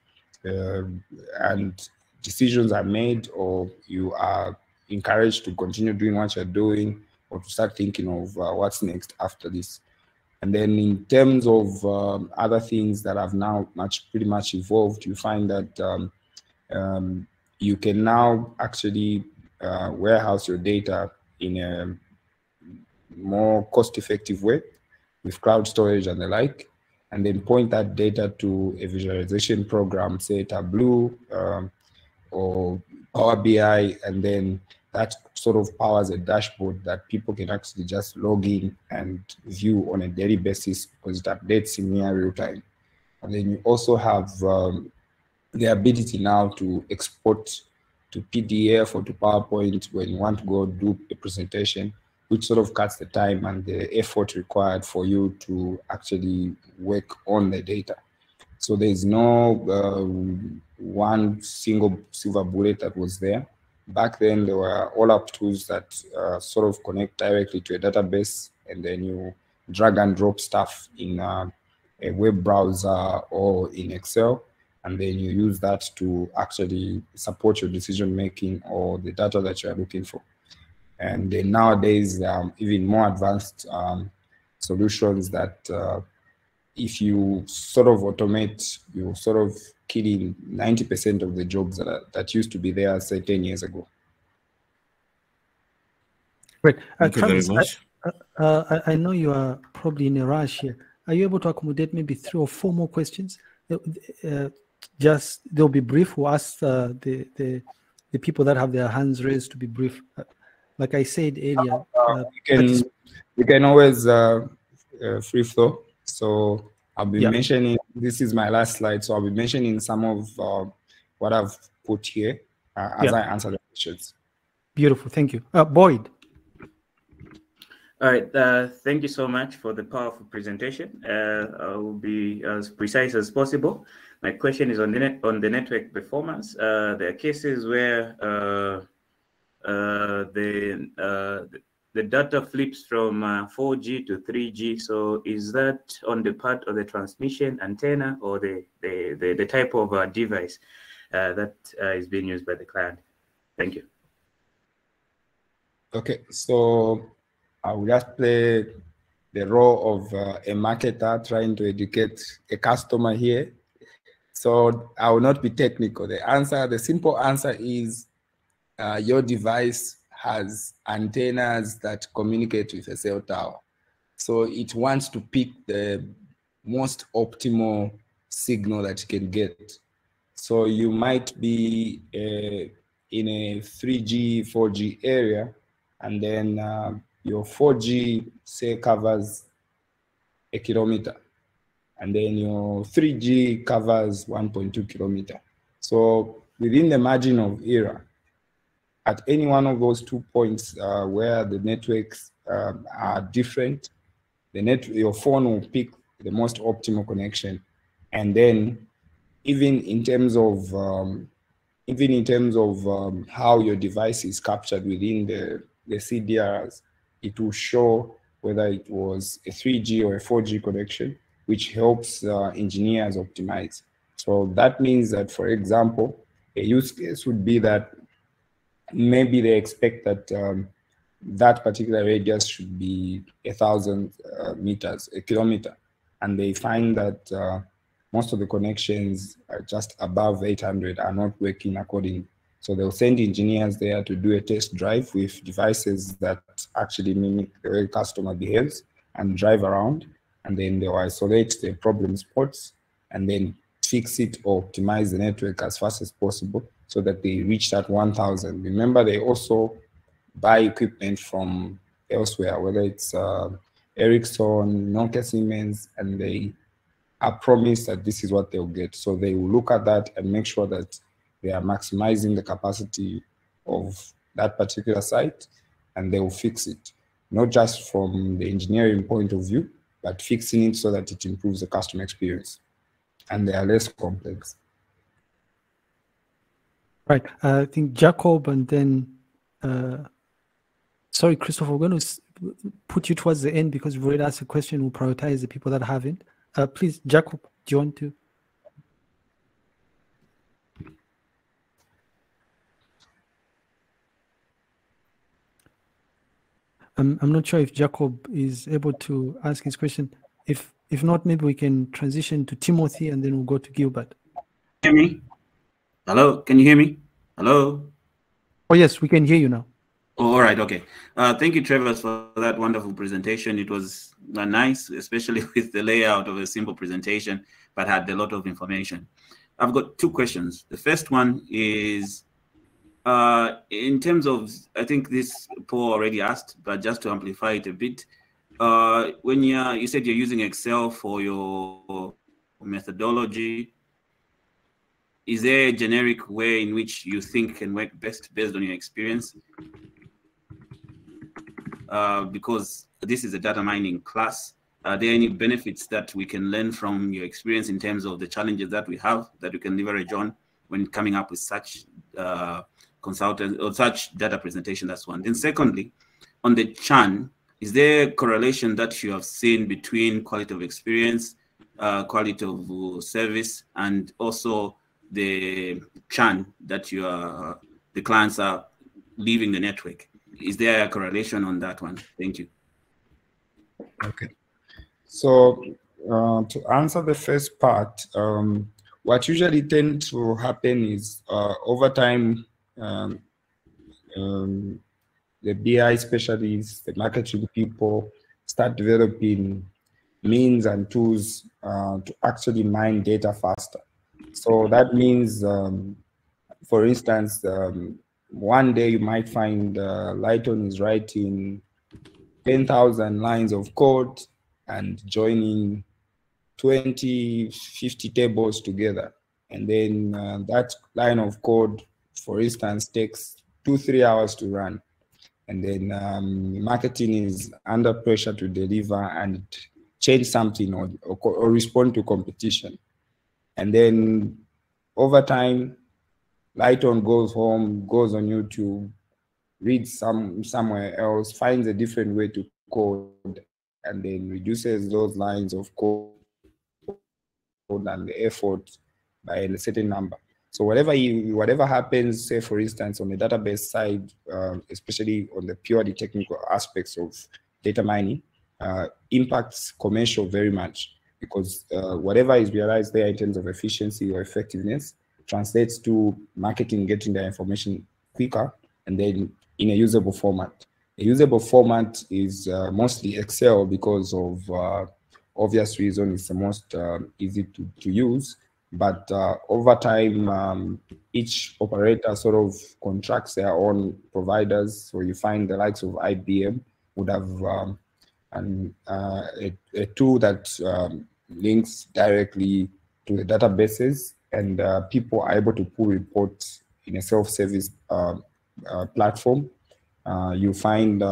And decisions are made, or you are encouraged to continue doing what you're doing, or to start thinking of what's next after this. And then in terms of other things that have now pretty much evolved, you find that you can now actually warehouse your data in a more cost-effective way with cloud storage and the like, and then point that data to a visualization program, say Tableau or Power BI, and then that sort of powers a dashboard that people can actually just log in and view on a daily basis because it updates in near real time. And then you also have the ability now to export to PDF or to PowerPoint when you want to go do a presentation, which sort of cuts the time and the effort required for you to actually work on the data. So there's no one single silver bullet that was there. Back then, there were all-up tools that sort of connect directly to a database, and then you drag and drop stuff in a web browser or in Excel, and then you use that to actually support your decision-making or the data that you're looking for. And then nowadays, there are even more advanced solutions that if you sort of automate, you sort of killing 90% of the jobs that used to be there, say, 10 years ago. Great. Travis, I know you are probably in a rush here. Are you able to accommodate maybe 3 or 4 more questions? Just they'll be brief. We'll ask the people that have their hands raised to be brief. Like I said earlier, you can always free flow. So I'll be mentioning, this is my last slide, so I'll be mentioning some of what I've put here as I answer the questions. Beautiful, thank you. Boyd. All right, thank you so much for the powerful presentation. I will be as precise as possible. My question is on the network performance. There are cases where the data flips from 4G to 3G. So is that on the part of the transmission antenna or the type of device that is being used by the client? Thank you. Okay, so I will just play the role of a marketer trying to educate a customer here. So I will not be technical. The answer, the simple answer is your device has antennas that communicate with a cell tower. So it wants to pick the most optimal signal that you can get. So you might be in a 3G, 4G area, and then your 4G, say, covers 1 kilometer. And then your 3G covers 1.2 kilometer. So within the margin of error, at any one of those 2 points where the networks are different, your phone will pick the most optimal connection. And then, even in terms of how your device is captured within the CDRs, it will show whether it was a 3G or a 4G connection, which helps engineers optimize. So that means that, for example, a use case would be that maybe they expect that that particular radius should be 1,000 meters, 1 kilometer. And they find that most of the connections are just above 800 are not working accordingly. So they'll send engineers there to do a test drive with devices that actually mimic the way customer behaves and drive around. And then they'll isolate the problem spots and then fix it or optimize the network as fast as possible so that they reach that 1,000. Remember, they also buy equipment from elsewhere, whether it's Ericsson, Nokia Siemens, and they are promised that this is what they'll get. So they will look at that and make sure that they are maximizing the capacity of that particular site, and they will fix it, not just from the engineering point of view, but fixing it so that it improves the customer experience and they are less complex. Right, I think Jacob, and then, sorry, Christopher, we're going to put you towards the end because we've already asked a question. We'll prioritize the people that haven't. Please, Jacob, do you want to? I'm not sure if Jacob is able to ask his question. If not, maybe we can transition to Timothy and then we'll go to Gilbert. Hear me? Hello, can you hear me? Hello? Oh, yes, we can hear you now. Oh, all right, okay. Thank you, Travis, for that wonderful presentation. It was nice, especially with the layout of a simple presentation, but had a lot of information. I've got two questions. The first one is, in terms of, I think this Paul already asked, but just to amplify it a bit, when you said you're using Excel for your methodology, is there a generic way in which you think can work best based on your experience? Because this is a data mining class, are there any benefits that we can learn from your experience in terms of the challenges that we have that we can leverage on when coming up with such consultants or such data presentation? That's one. Then secondly, on the churn, is there a correlation that you have seen between quality of experience, quality of service, and also the churn that you are, the clients are leaving the network? Is there a correlation on that one? Thank you. Okay. So to answer the first part, what usually tends to happen is over time, the BI specialists, the marketing people start developing means and tools to actually mine data faster. So that means, for instance, one day you might find Lighton is writing 10,000 lines of code and joining 20, 50 tables together. And then that line of code, for instance, takes 2-3 hours to run. And then marketing is under pressure to deliver and change something or respond to competition. And then over time, Lighton goes home, goes on YouTube, reads somewhere else, finds a different way to code, and then reduces those lines of code and the effort by a certain number. So whatever happens, say for instance, on the database side, especially on the purely technical aspects of data mining, impacts commercial very much, because whatever is realized there in terms of efficiency or effectiveness translates to marketing getting their information quicker and then in a usable format. A usable format is mostly Excel because of obvious reason. It's the most easy to use, but over time, each operator sort of contracts their own providers. So you find the likes of IBM would have a tool that links directly to the databases, and people are able to pull reports in a self-service platform. You find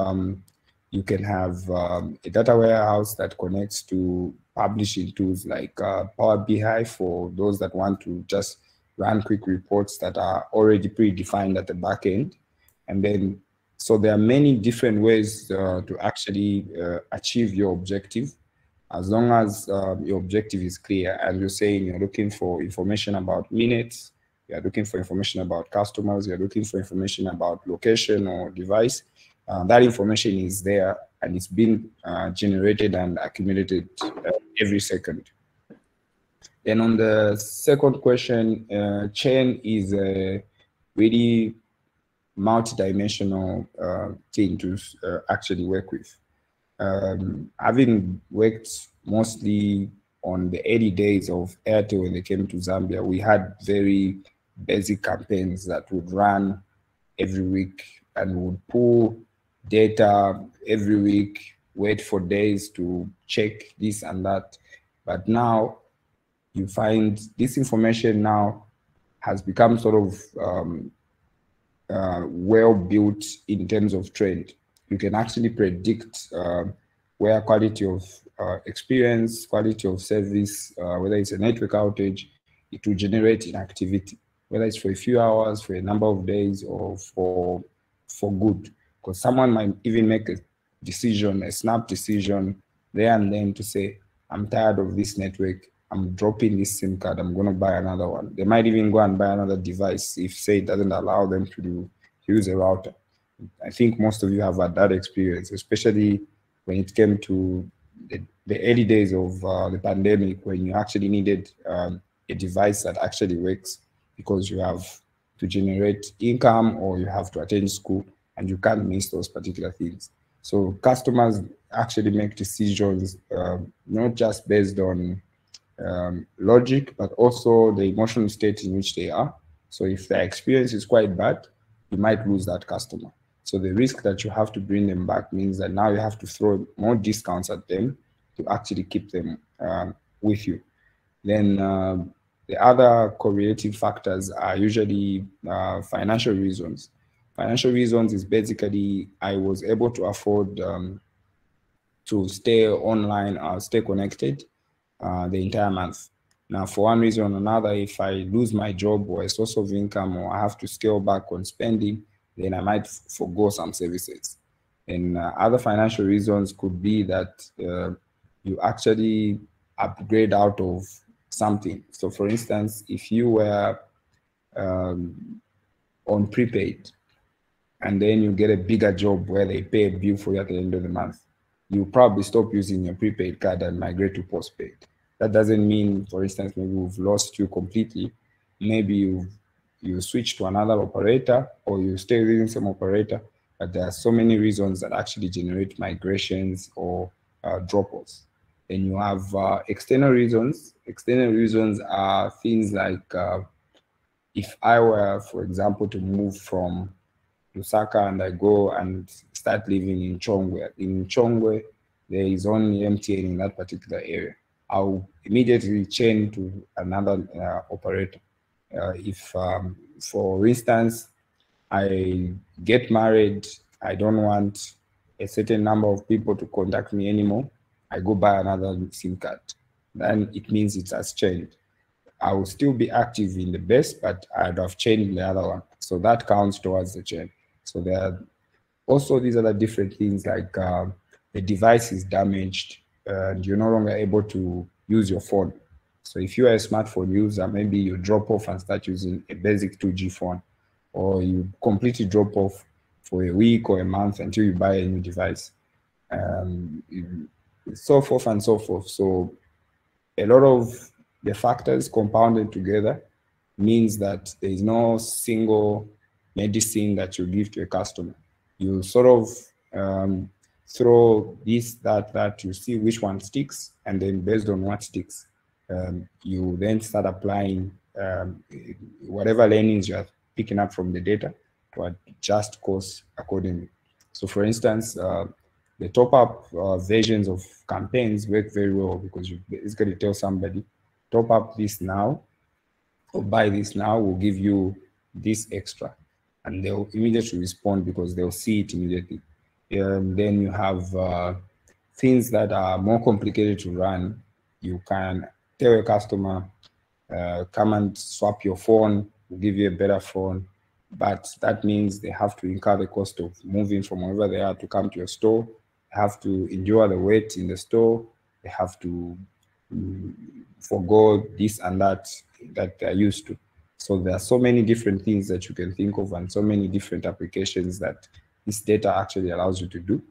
you can have a data warehouse that connects to publishing tools like Power BI for those that want to just run quick reports that are already predefined at the back end. And then, so there are many different ways to actually achieve your objective, as long as your objective is clear. As you're saying, you're looking for information about minutes, you're looking for information about customers, you're looking for information about location or device. That information is there, and it's been generated and accumulated every second. Then on the second question, chain is a really multi-dimensional thing to actually work with. Having worked mostly on the early days of Airtel when they came to Zambia, we had very basic campaigns that would run every week and would pull data every week, wait for days to check this and that. But now you find this information now has become sort of well built in terms of trend. You can actually predict where quality of experience, quality of service, whether it's a network outage, it will generate in activity, whether it's for a few hours, for a number of days, or for good. Because someone might even make a decision, a snap decision there and then to say, I'm tired of this network, I'm dropping this SIM card, I'm going to buy another one. They might even go and buy another device if, say, it doesn't allow them to use a router. I think most of you have had that experience, especially when it came to the early days of the pandemic, when you actually needed a device that actually works because you have to generate income or you have to attend school, and you can't miss those particular things. So customers actually make decisions not just based on logic, but also the emotional state in which they are. So if their experience is quite bad, you might lose that customer. So the risk that you have to bring them back means that now you have to throw more discounts at them to actually keep them with you. Then the other correlative factors are usually financial reasons. Financial reasons is basically I was able to afford to stay online or stay connected the entire month. Now, for one reason or another, if I lose my job or a source of income or I have to scale back on spending, then I might forgo some services. And other financial reasons could be that you actually upgrade out of something. So for instance, if you were on prepaid, and then you get a bigger job where they pay a bill for you at the end of the month, you probably stop using your prepaid card and migrate to postpaid. That doesn't mean, for instance, maybe we've lost you completely. Maybe you switch to another operator, or you stay within some operator, but there are so many reasons that actually generate migrations or drop-offs. Then you have external reasons. External reasons are things like, if I were, for example, to move from Lusaka and I go and start living in Chongwe. In Chongwe, there is only MTN in that particular area. I'll immediately chain to another operator. If, for instance, I get married, I don't want a certain number of people to contact me anymore, I go buy another SIM card. Then it means it has changed. I will still be active in the base, but I'd have changed the other one. So that counts towards the chain. So there are Also, these other different things like the device is damaged and you're no longer able to use your phone. So if you are a smartphone user, maybe you drop off and start using a basic 2G phone, or you completely drop off for a week or a month until you buy a new device, so forth and so forth. So a lot of the factors compounded together means that there is no single medicine that you give to a customer. You sort of throw this, that, you see which one sticks, and then based on what sticks, you then start applying whatever learnings you are picking up from the data to adjust course accordingly. So for instance, the top-up versions of campaigns work very well because you basically tell somebody, top up this now, or buy this now, we'll give you this extra. And they'll immediately respond because they'll see it immediately. Then you have things that are more complicated to run. You can tell a customer, come and swap your phone, we'll give you a better phone. But that means they have to incur the cost of moving from wherever they are to come to your store. They have to endure the wait in the store. They have to forgo this and that they're used to. So there are so many different things that you can think of and so many different applications that this data actually allows you to do.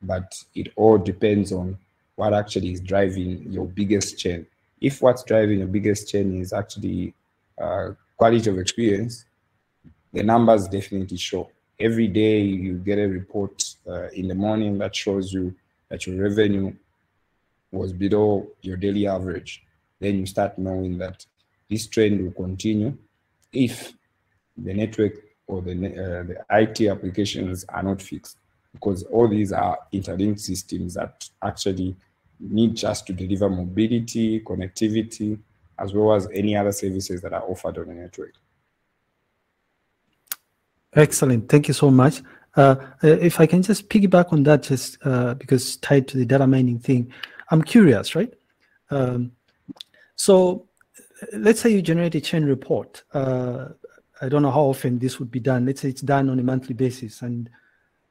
But it all depends on what actually is driving your biggest chain. If what's driving your biggest chain is actually quality of experience, the numbers definitely show. Every day you get a report in the morning that shows you that your revenue was below your daily average. Then you start knowing that this trend will continue if the network or the IT applications are not fixed, because all these are interlinked systems that actually need just to deliver mobility, connectivity, as well as any other services that are offered on the network. Excellent. Thank you so much. If I can just piggyback on that, just because tied to the data mining thing, I'm curious, right? So let's say you generate a chain report. I don't know how often this would be done. Let's say it's done on a monthly basis. And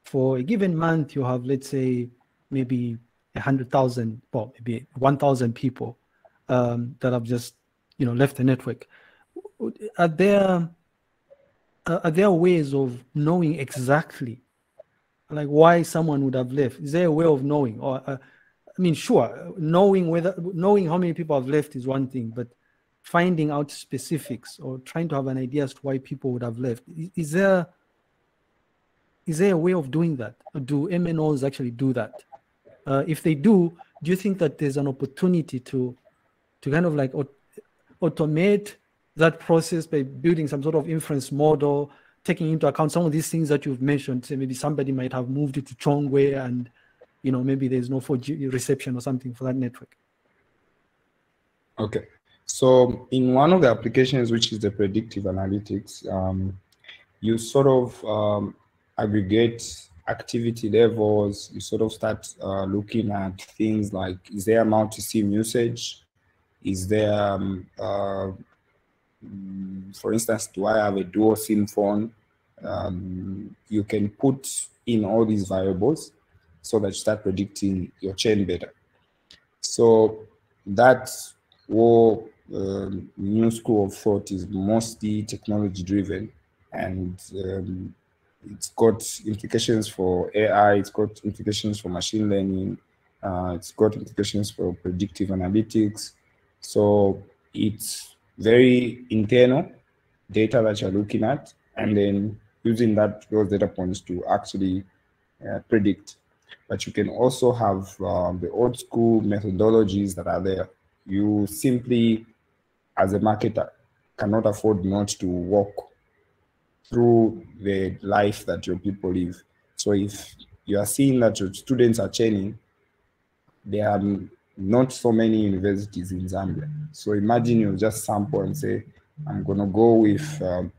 for a given month, you have, let's say, maybe 100,000, well, maybe 1,000 people that have just, you know, left the network. Are there ways of knowing exactly, like, why someone would have left? Is there a way of knowing? Or I mean, sure, knowing how many people have left is one thing, but finding out specifics or trying to have an idea as to why people would have left. Is there a way of doing that? Or do MNOs actually do that? If they do you think that there's an opportunity to kind of like automate that process by building some sort of inference model, taking into account some of these things that you've mentioned? Say maybe somebody might have moved it to Chongwe and, you know, maybe there's no 4G reception or something for that network. Okay. So in one of the applications, which is the predictive analytics, you sort of aggregate activity levels. You sort of start looking at things like, is there multi-SIM usage? Is there, for instance, do I have a dual SIM phone? You can put in all these variables so that you start predicting your chain better. So that's what new school of thought is mostly technology driven, and it's got implications for AI, it's got implications for machine learning, it's got implications for predictive analytics. So it's very internal data that you're looking at, and then using those data points to actually predict. But you can also have the old school methodologies that are there. You simply, as a marketer, cannot afford not to walk through the life that your people live. So if you are seeing that your students are chaining, there are not so many universities in Zambia. So imagine you just sample and say, I'm going to go with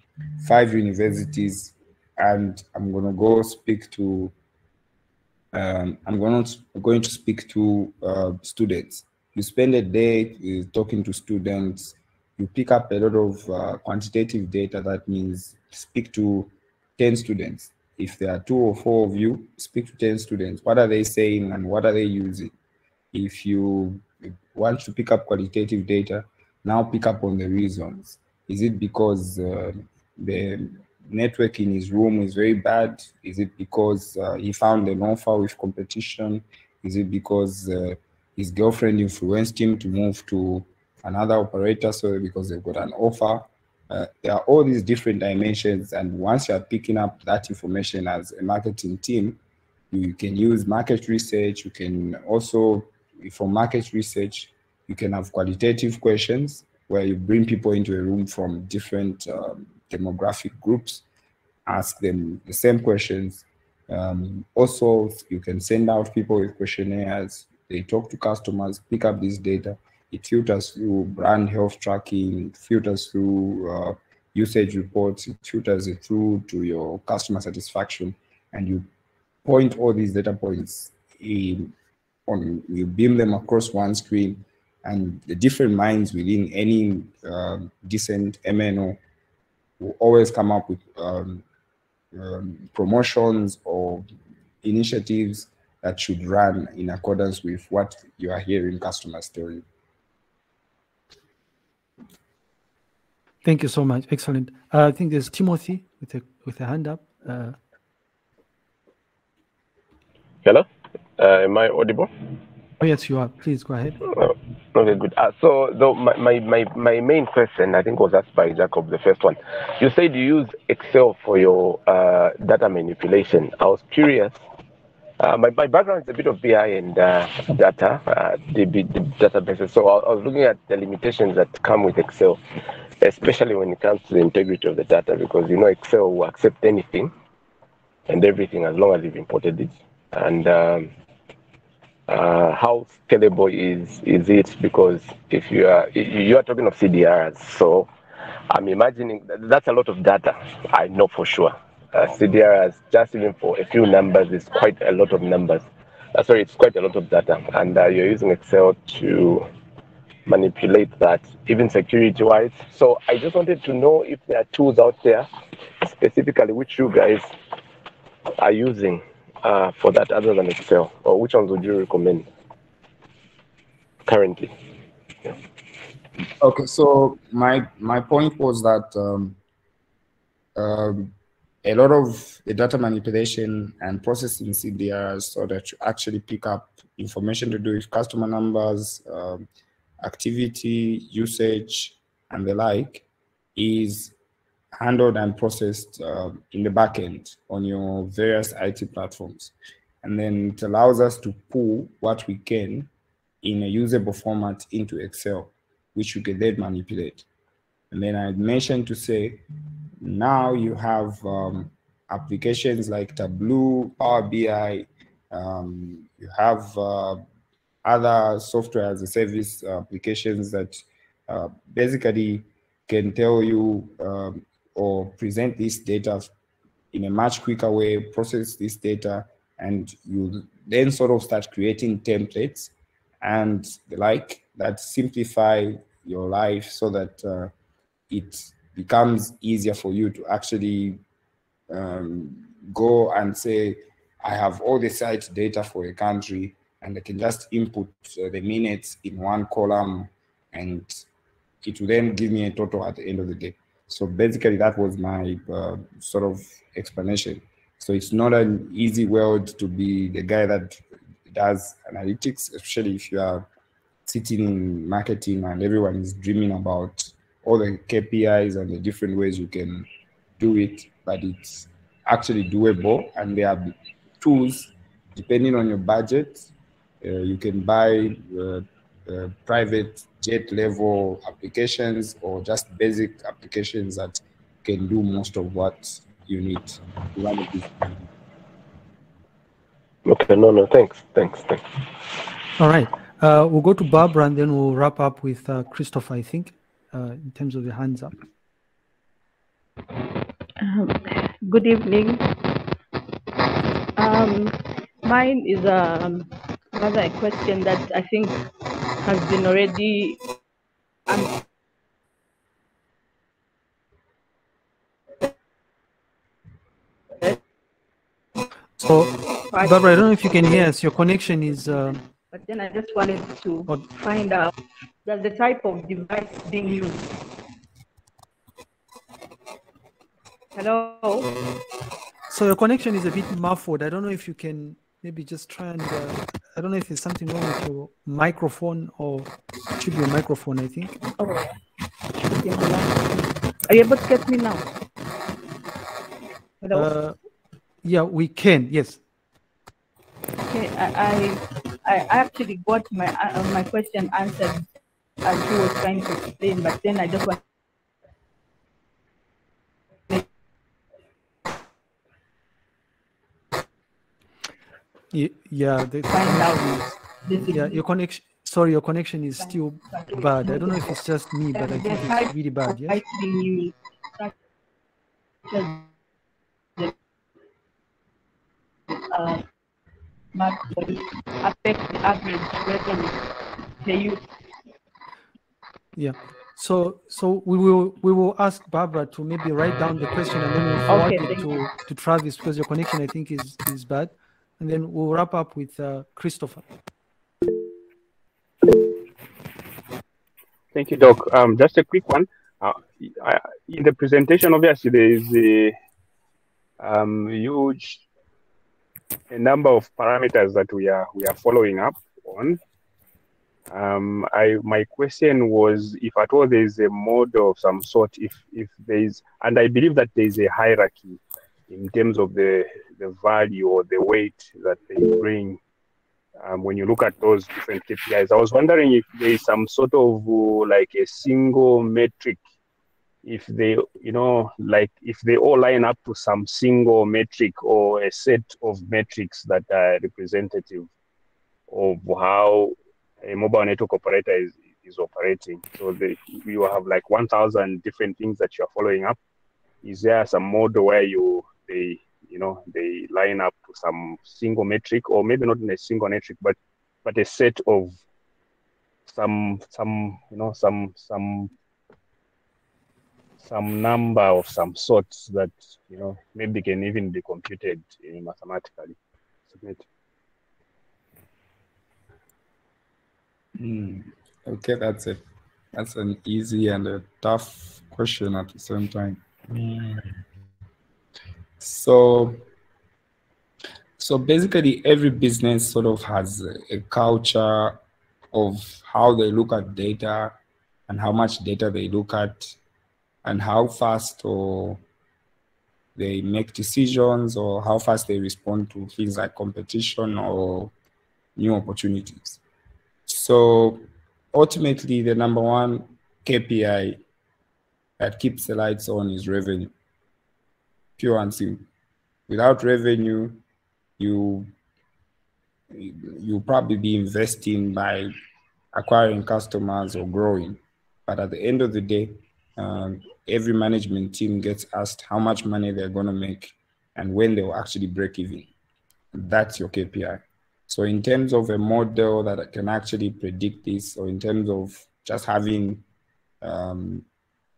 5 universities, and I'm going to go speak to, I'm going to speak to students. You spend a day talking to students. You pick up a lot of quantitative data. That means speak to 10 students. If there are 2 or 4 of you, speak to 10 students. What are they saying and what are they using? If you want to pick up qualitative data, now pick up on the reasons. Is it because the network in his room is very bad? Is it because he found an offer with competition? Is it because his girlfriend influenced him to move to another operator so because they've got an offer? There are all these different dimensions, and once you're picking up that information as a marketing team, you can use market research. You can also, for market research, you can have qualitative questions where you bring people into a room from different demographic groups, ask them the same questions. Also, you can send out people with questionnaires. They talk to customers, pick up this data. It filters through brand health tracking, it filters through usage reports, it filters it through to your customer satisfaction, and you point all these data points in, you beam them across one screen, and the different minds within any decent MNO will always come up with promotions or initiatives that should run in accordance with what you are hearing customers tell you. Thank you so much. Excellent. I think there's Timothy with a hand up. Hello? Am I audible? Oh, yes, you are. Please go ahead. Oh, okay, good. So though my main question, I think, was asked by Jacob, the first one. You said you use Excel for your data manipulation. I was curious. My background is a bit of BI and data, the databases. So I was looking at the limitations that come with Excel, especially when it comes to the integrity of the data, because, you know, Excel will accept anything and everything as long as you've imported it. And how scalable is it? Because if you are talking of CDRs, so I'm imagining that's a lot of data. I know for sure. CDRs, just even for a few numbers, is quite a lot of numbers. Sorry, it's quite a lot of data. And you're using Excel to manipulate that, even security-wise. So I just wanted to know if there are tools out there, specifically which you guys are using for that other than Excel, or which ones would you recommend currently? Yeah. Okay, so my point was that a lot of the data manipulation and processing CDRs, so that you actually pick up information to do with customer numbers, activity, usage, and the like, is handled and processed in the back end on your various IT platforms. And then it allows us to pull what we can in a usable format into Excel, which you can then manipulate. And then I mentioned to say, now you have applications like Tableau, Power BI, you have other software as a service applications that basically can tell you or present this data in a much quicker way, process this data, and you then sort of start creating templates and the like that simplify your life so that it becomes easier for you to actually go and say, I have all the site data for a country, and I can just input the minutes in one column, and it will then give me a total at the end of the day. So basically that was my sort of explanation. So it's not an easy world to be the guy that does analytics, especially if you are sitting in marketing and everyone is dreaming about all the KPIs and the different ways you can do it, but it's actually doable, and there are tools depending on your budget. You can buy private jet level applications or just basic applications that can do most of what you need to run a business. Okay, no, thanks. All right, we'll go to Barbara and then we'll wrap up with Christopher, I think, in terms of the hands up. Good evening. Mine is rather a question that I think has been already answered. So, Barbara, I don't know if you can hear us. Your connection is... But then I just wanted to find out the type of device being used. Hello? So your connection is a bit muffled. I don't know if you can maybe just try and... I don't know if there's something wrong with your microphone, or it should be a microphone, I think. Oh, are you able to get me now? Hello? Yeah, we can. Yes. Okay, I actually got my question answered as she was trying to explain, but then I just want. Yeah, find out. Yeah, your connection. Sorry, your connection is still bad. I don't know if it's just me, but I think it's really bad. Yes. Yeah. So we will ask Barbara to maybe write down the question and then we'll forward it to Travis, because your connection I think is bad, and then we'll wrap up with Christopher. Thank you, Doc. Just a quick one. In the presentation, obviously there is a number of parameters that we are following up on. My question was, if at all there is a model of some sort, if there is, and I believe that there is a hierarchy in terms of the value or the weight that they bring when you look at those different KPIs. I was wondering if there is some sort of like a single metric, if they, you know, like if they all line up to some single metric or a set of metrics that are representative of how a mobile network operator is operating. So you have like 1,000 different things that you're following up. Is there some model where they line up to some single metric, or maybe not in a single metric, but a set of some number of some sorts that, you know, maybe can even be computed mathematically. Okay, that's it. That's an easy and a tough question at the same time. So basically every business sort of has a culture of how they look at data and how much data they look at and how fast or they make decisions or how fast they respond to things like competition or new opportunities. So ultimately the number one KPI that keeps the lights on is revenue, pure and simple. Without revenue, you'll probably be investing by acquiring customers or growing. But at the end of the day, every management team gets asked how much money they're going to make and when they will actually break even. That's your KPI. So in terms of a model that can actually predict this, or in terms of just having a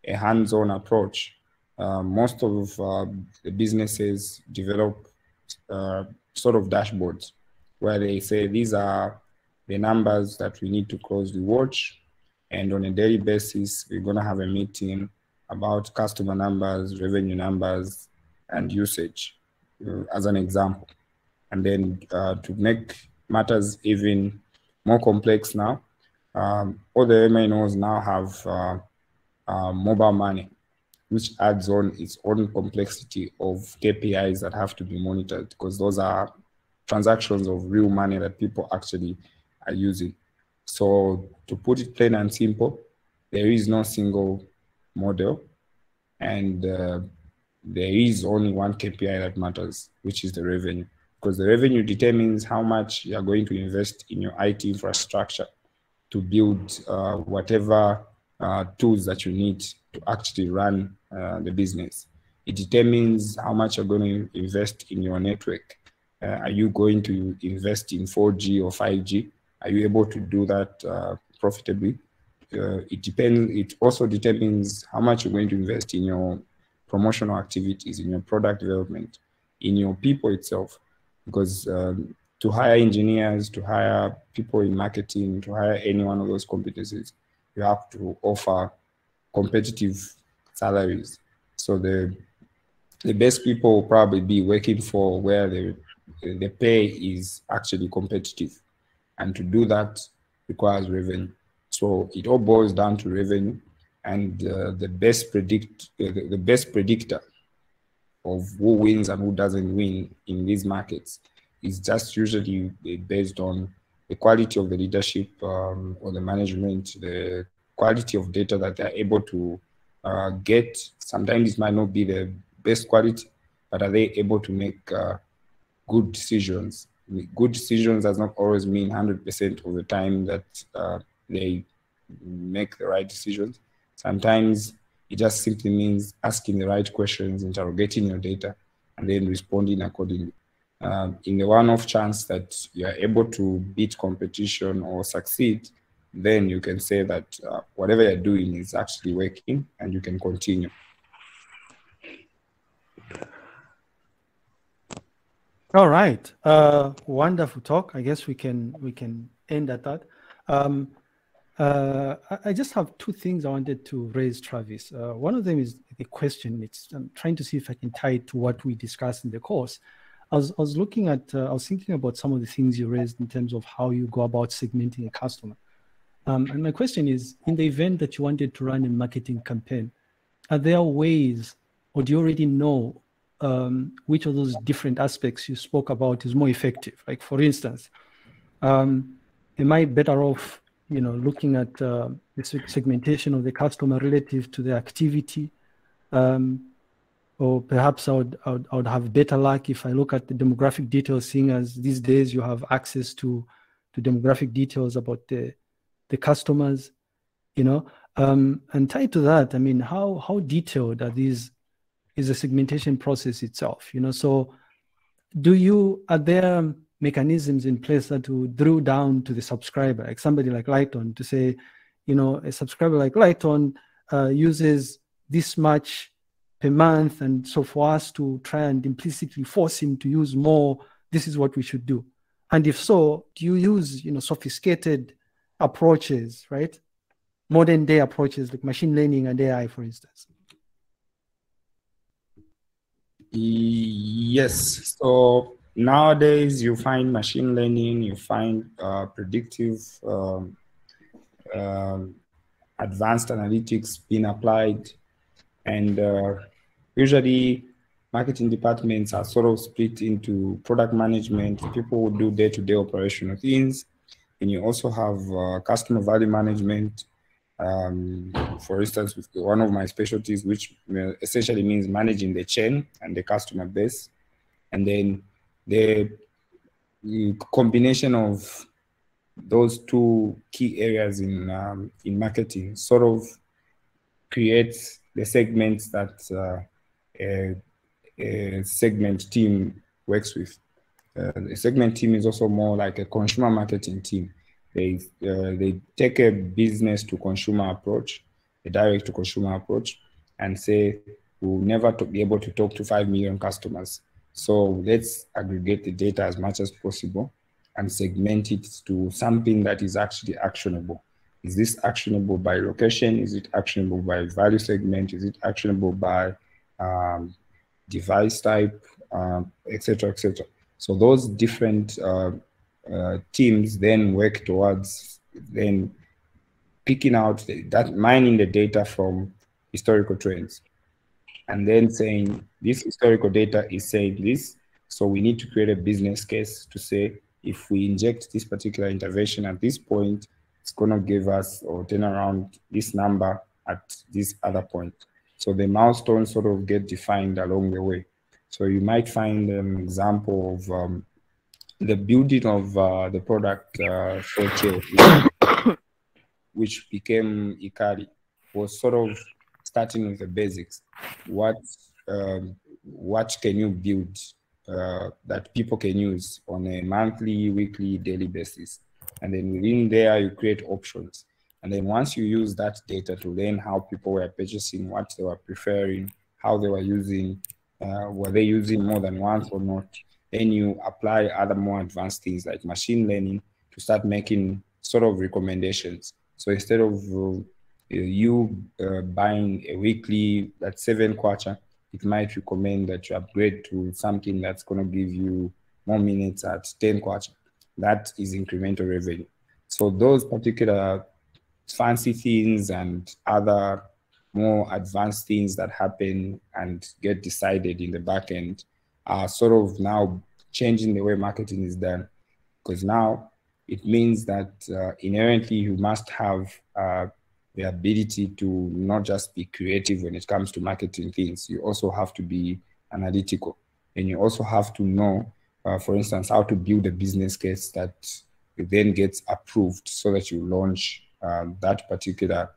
hands-on approach, most of the businesses develop sort of dashboards where they say these are the numbers that we need to closely watch, and on a daily basis we're going to have a meeting about customer numbers, revenue numbers, and usage, as an example. And then to make matters even more complex now, all the MNOs now have mobile money, which adds on its own complexity of KPIs that have to be monitored, because those are transactions of real money that people actually are using. So to put it plain and simple, there is no single model, and there is only one KPI that matters, which is the revenue, because the revenue determines how much you are going to invest in your IT infrastructure to build whatever tools that you need to actually run the business. It determines how much you're going to invest in your network. Are you going to invest in 4G or 5G? Are you able to do that profitably? It depends. It also determines how much you're going to invest in your promotional activities, in your product development, in your people itself. because to hire engineers, to hire people in marketing, to hire any one of those competencies, you have to offer competitive salaries. So the best people will probably be working for where the pay is actually competitive. And to do that requires revenue. So it all boils down to revenue, and the best predictor of who wins and who doesn't win in these markets is just usually based on the quality of the leadership or the management, the quality of data that they're able to get. Sometimes it might not be the best quality, but are they able to make good decisions? Good decisions does not always mean 100% of the time that they make the right decisions. Sometimes it just simply means asking the right questions, interrogating your data, and then responding accordingly. In the one-off chance that you are able to beat competition or succeed, then you can say that whatever you're doing is actually working and you can continue. All right, wonderful talk. I guess we can end at that. I just have two things I wanted to raise, Travis. One of them is the question. I'm trying to see if I can tie it to what we discussed in the course. I was looking at, I was thinking about some of the things you raised in terms of how you go about segmenting a customer. And my question is, in the event that you wanted to run a marketing campaign, are there ways, or do you already know which of those different aspects you spoke about is more effective? Like, for instance, am I better off, you know, looking at the segmentation of the customer relative to the activity? Or perhaps I would have better luck if I look at the demographic details, seeing as these days you have access to demographic details about the customers, you know? And tied to that, I mean, how detailed are these? Is the segmentation process itself, you know? So are there mechanisms in place that to drill down to the subscriber, like somebody like Lighton, to say, you know, a subscriber like Lighton uses this much per month, and so for us to try and implicitly force him to use more, this is what we should do? And if so, do you use, you know, sophisticated approaches, right? Modern day approaches like machine learning and AI, for instance? Yes. So nowadays you find machine learning, you find predictive advanced analytics being applied. And usually marketing departments are sort of split into product management, people who do day-to-day operational things. And you also have customer value management. For instance, with one of my specialties, which essentially means managing the chain and the customer base. And then the combination of those two key areas in marketing sort of creates the segments that a segment team works with. The segment team is also more like a consumer marketing team. They take a business to consumer approach, a direct to consumer approach, and say, we'll never be able to talk to 5 million customers. So let's aggregate the data as much as possible and segment it to something that is actually actionable. Is this actionable by location? Is it actionable by value segment? Is it actionable by device type, et cetera, et cetera? So those different teams then work towards then picking out mining the data from historical trends, and then saying this historical data is saying this, so we need to create a business case to say if we inject this particular intervention at this point, it's going to give us or turn around this number at this other point. So the milestones sort of get defined along the way. So you might find an example of the building of the product which became Ikari was sort of starting with the basics. What can you build that people can use on a monthly, weekly, daily basis? And then within there, you create options. And then once you use that data to learn how people were purchasing, what they were preferring, how they were using, were they using more than once or not? Then you apply other more advanced things like machine learning to start making sort of recommendations. So instead of you buying a weekly, that's 7 kwacha, it might recommend that you upgrade to something that's going to give you more minutes at 10 kwacha. That is incremental revenue. So those particular fancy things and other more advanced things that happen and get decided in the back end are sort of now changing the way marketing is done, because now it means that inherently you must have the ability to not just be creative when it comes to marketing things. You also have to be analytical, and you also have to know, for instance, how to build a business case that then gets approved so that you launch that particular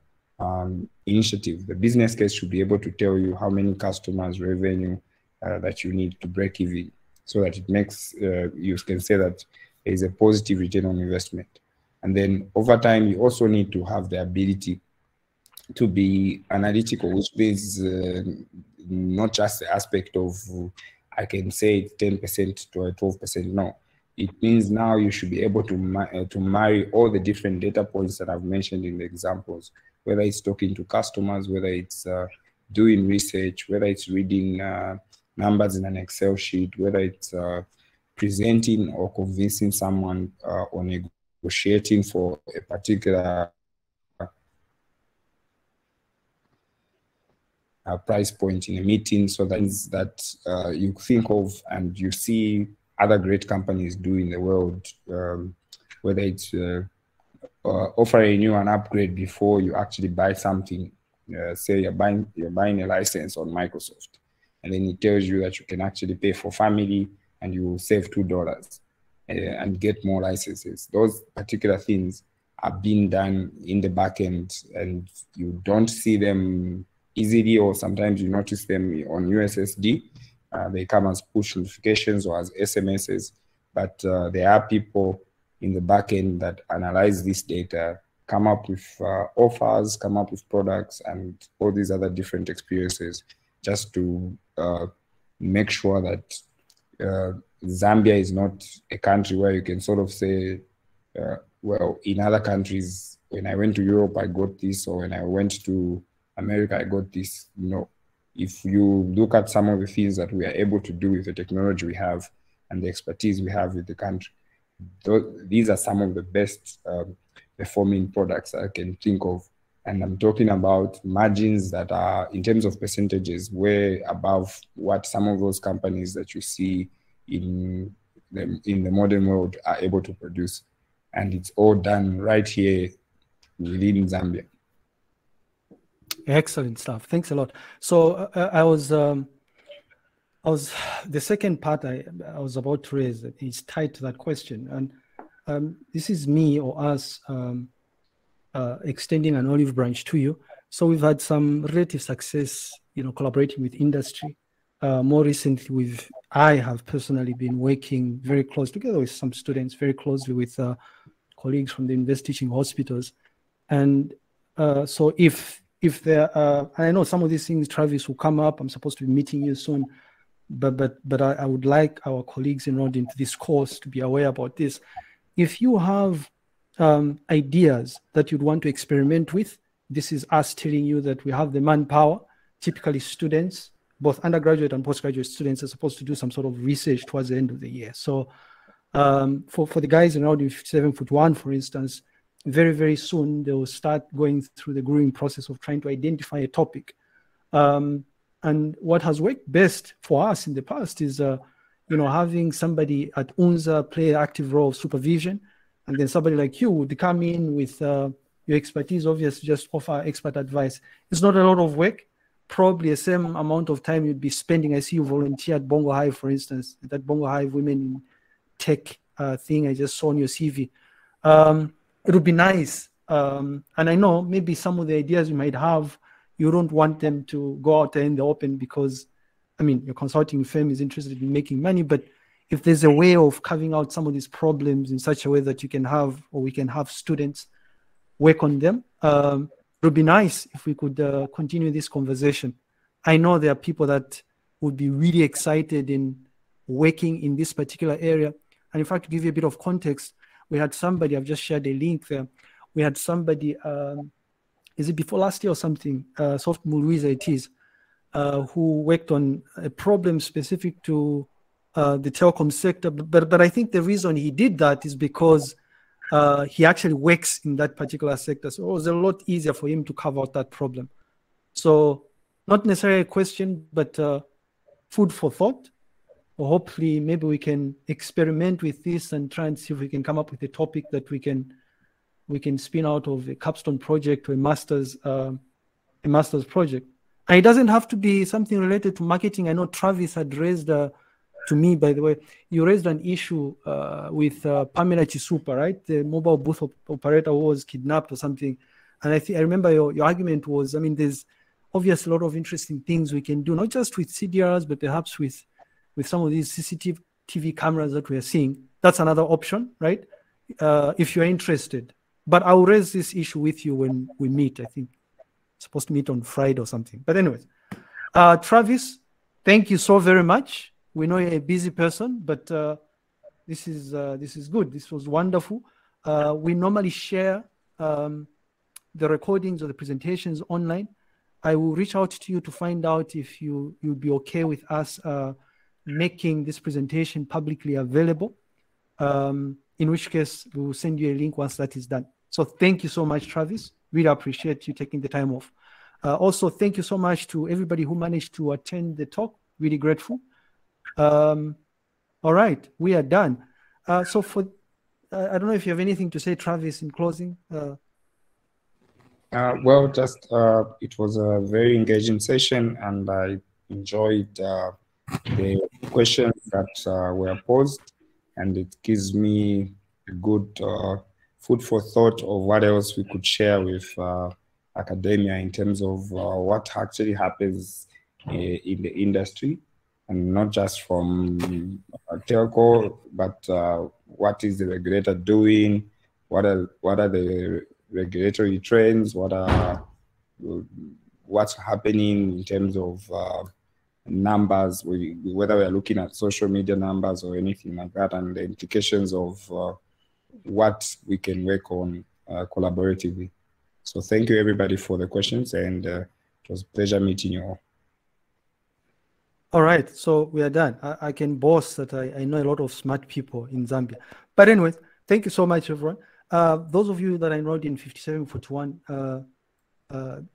initiative. The business case should be able to tell you how many customers, revenue that you need to break even, so that it makes, you can say that there is a positive return on investment. And then over time, you also need to have the ability to be analytical, which is not just the aspect of, I can say it's 10% to 12%, no. It means now you should be able to marry all the different data points that I've mentioned in the examples, whether it's talking to customers, whether it's doing research, whether it's reading numbers in an Excel sheet, whether it's presenting or convincing someone or negotiating for a particular price point in a meeting. So that is that you think of and you see other great companies do in the world, whether it's offering you an upgrade before you actually buy something. Say you're buying a license on Microsoft, and then it tells you that you can actually pay for family and you will save $2 and get more licenses. Those particular things are being done in the back end, and you don't see them easily, or sometimes you notice them on USSD. They come as push notifications or as SMSs, but there are people in the back end that analyze this data, come up with offers, come up with products, and all these other different experiences, just to make sure that Zambia is not a country where you can sort of say, well, in other countries, when I went to Europe, I got this, or when I went to America, I got this. No. If you look at some of the things that we are able to do with the technology we have and the expertise we have with the country, these are some of the best performing products I can think of. And I'm talking about margins that are, in terms of percentages, way above what some of those companies that you see in the modern world are able to produce. And it's all done right here within Zambia. Excellent stuff. Thanks a lot. So the second part I was about to raise is tied to that question. And this is me or us extending an olive branch to you. So we've had some relative success, you know, collaborating with industry. More recently, I have personally been working very close together with some students, very closely with colleagues from the university teaching hospitals. And so if there are, I know some of these things, Travis, will come up. I'm supposed to be meeting you soon, but I would like our colleagues enrolled into this course to be aware about this. If you have ideas that you'd want to experiment with, this is us telling you that we have the manpower. Typically students, both undergraduate and postgraduate students, are supposed to do some sort of research towards the end of the year. So for the guys enrolled in 5741, for instance, very, very soon, they will start going through the growing process of trying to identify a topic. And what has worked best for us in the past is, you know, having somebody at UNSA play an active role of supervision, and then somebody like you would come in with your expertise, obviously just offer expert advice. It's not a lot of work, probably the same amount of time you'd be spending. I see you volunteer at Bongo Hive, for instance, that Bongo Hive Women in Tech thing I just saw on your CV. It would be nice, and I know maybe some of the ideas you might have, you don't want them to go out there in the open because, I mean, your consulting firm is interested in making money, but if there's a way of carving out some of these problems in such a way that you can have, or we can have students work on them, it would be nice if we could continue this conversation. I know there are people that would be really excited in working in this particular area. And in fact, to give you a bit of context, we had somebody, I've just shared a link there. We had somebody, is it before last year or something? Soft Mulwisa it is, who worked on a problem specific to the telecom sector. But I think the reason he did that is because he actually works in that particular sector. So it was a lot easier for him to cover out that problem. So not necessarily a question, but food for thought. Or hopefully maybe we can experiment with this and try and see if we can come up with a topic that we can spin out of a capstone project or a master's project. And it doesn't have to be something related to marketing. I know Travis had raised, to me, by the way, you raised an issue with Pamela Chisupa, right? The mobile booth operator who was kidnapped or something. And I remember your argument was, I mean, there's obviously a lot of interesting things we can do, not just with CDRs, but perhaps with some of these CCTV cameras that we are seeing. That's another option, right? If you're interested. But I'll raise this issue with you when we meet, I think. We're supposed to meet on Friday or something. But anyways, Travis, thank you so very much. We know you're a busy person, but this is good. This was wonderful. We normally share the recordings or the presentations online. I will reach out to you to find out if you'll be okay with us making this presentation publicly available, in which case we will send you a link once that is done. So thank you so much, Travis. Really appreciate you taking the time off. Also, thank you so much to everybody who managed to attend the talk. Really grateful. All right, we are done. So I don't know if you have anything to say, Travis, in closing. Well, just it was a very engaging session, and I enjoyed the questions that were posed, and it gives me a good food for thought of what else we could share with academia in terms of what actually happens in the industry, and not just from telco, but what is the regulator doing, what are the regulatory trends, what's happening in terms of numbers, whether we're looking at social media numbers or anything like that, and the implications of what we can work on collaboratively. So thank you everybody for the questions, and it was a pleasure meeting you all. All right, so we are done. I can boast that I know a lot of smart people in Zambia. But anyways, thank you so much, everyone. Those of you that are enrolled in 5741,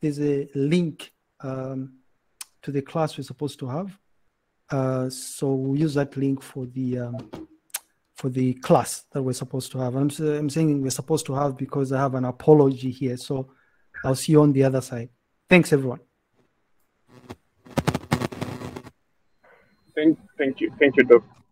there's a link to the class we're supposed to have, so we'll use that link for the class that we're supposed to have. I'm saying we're supposed to have because I have an apology here. So I'll see you on the other side. Thanks, everyone. Thank you, Doc.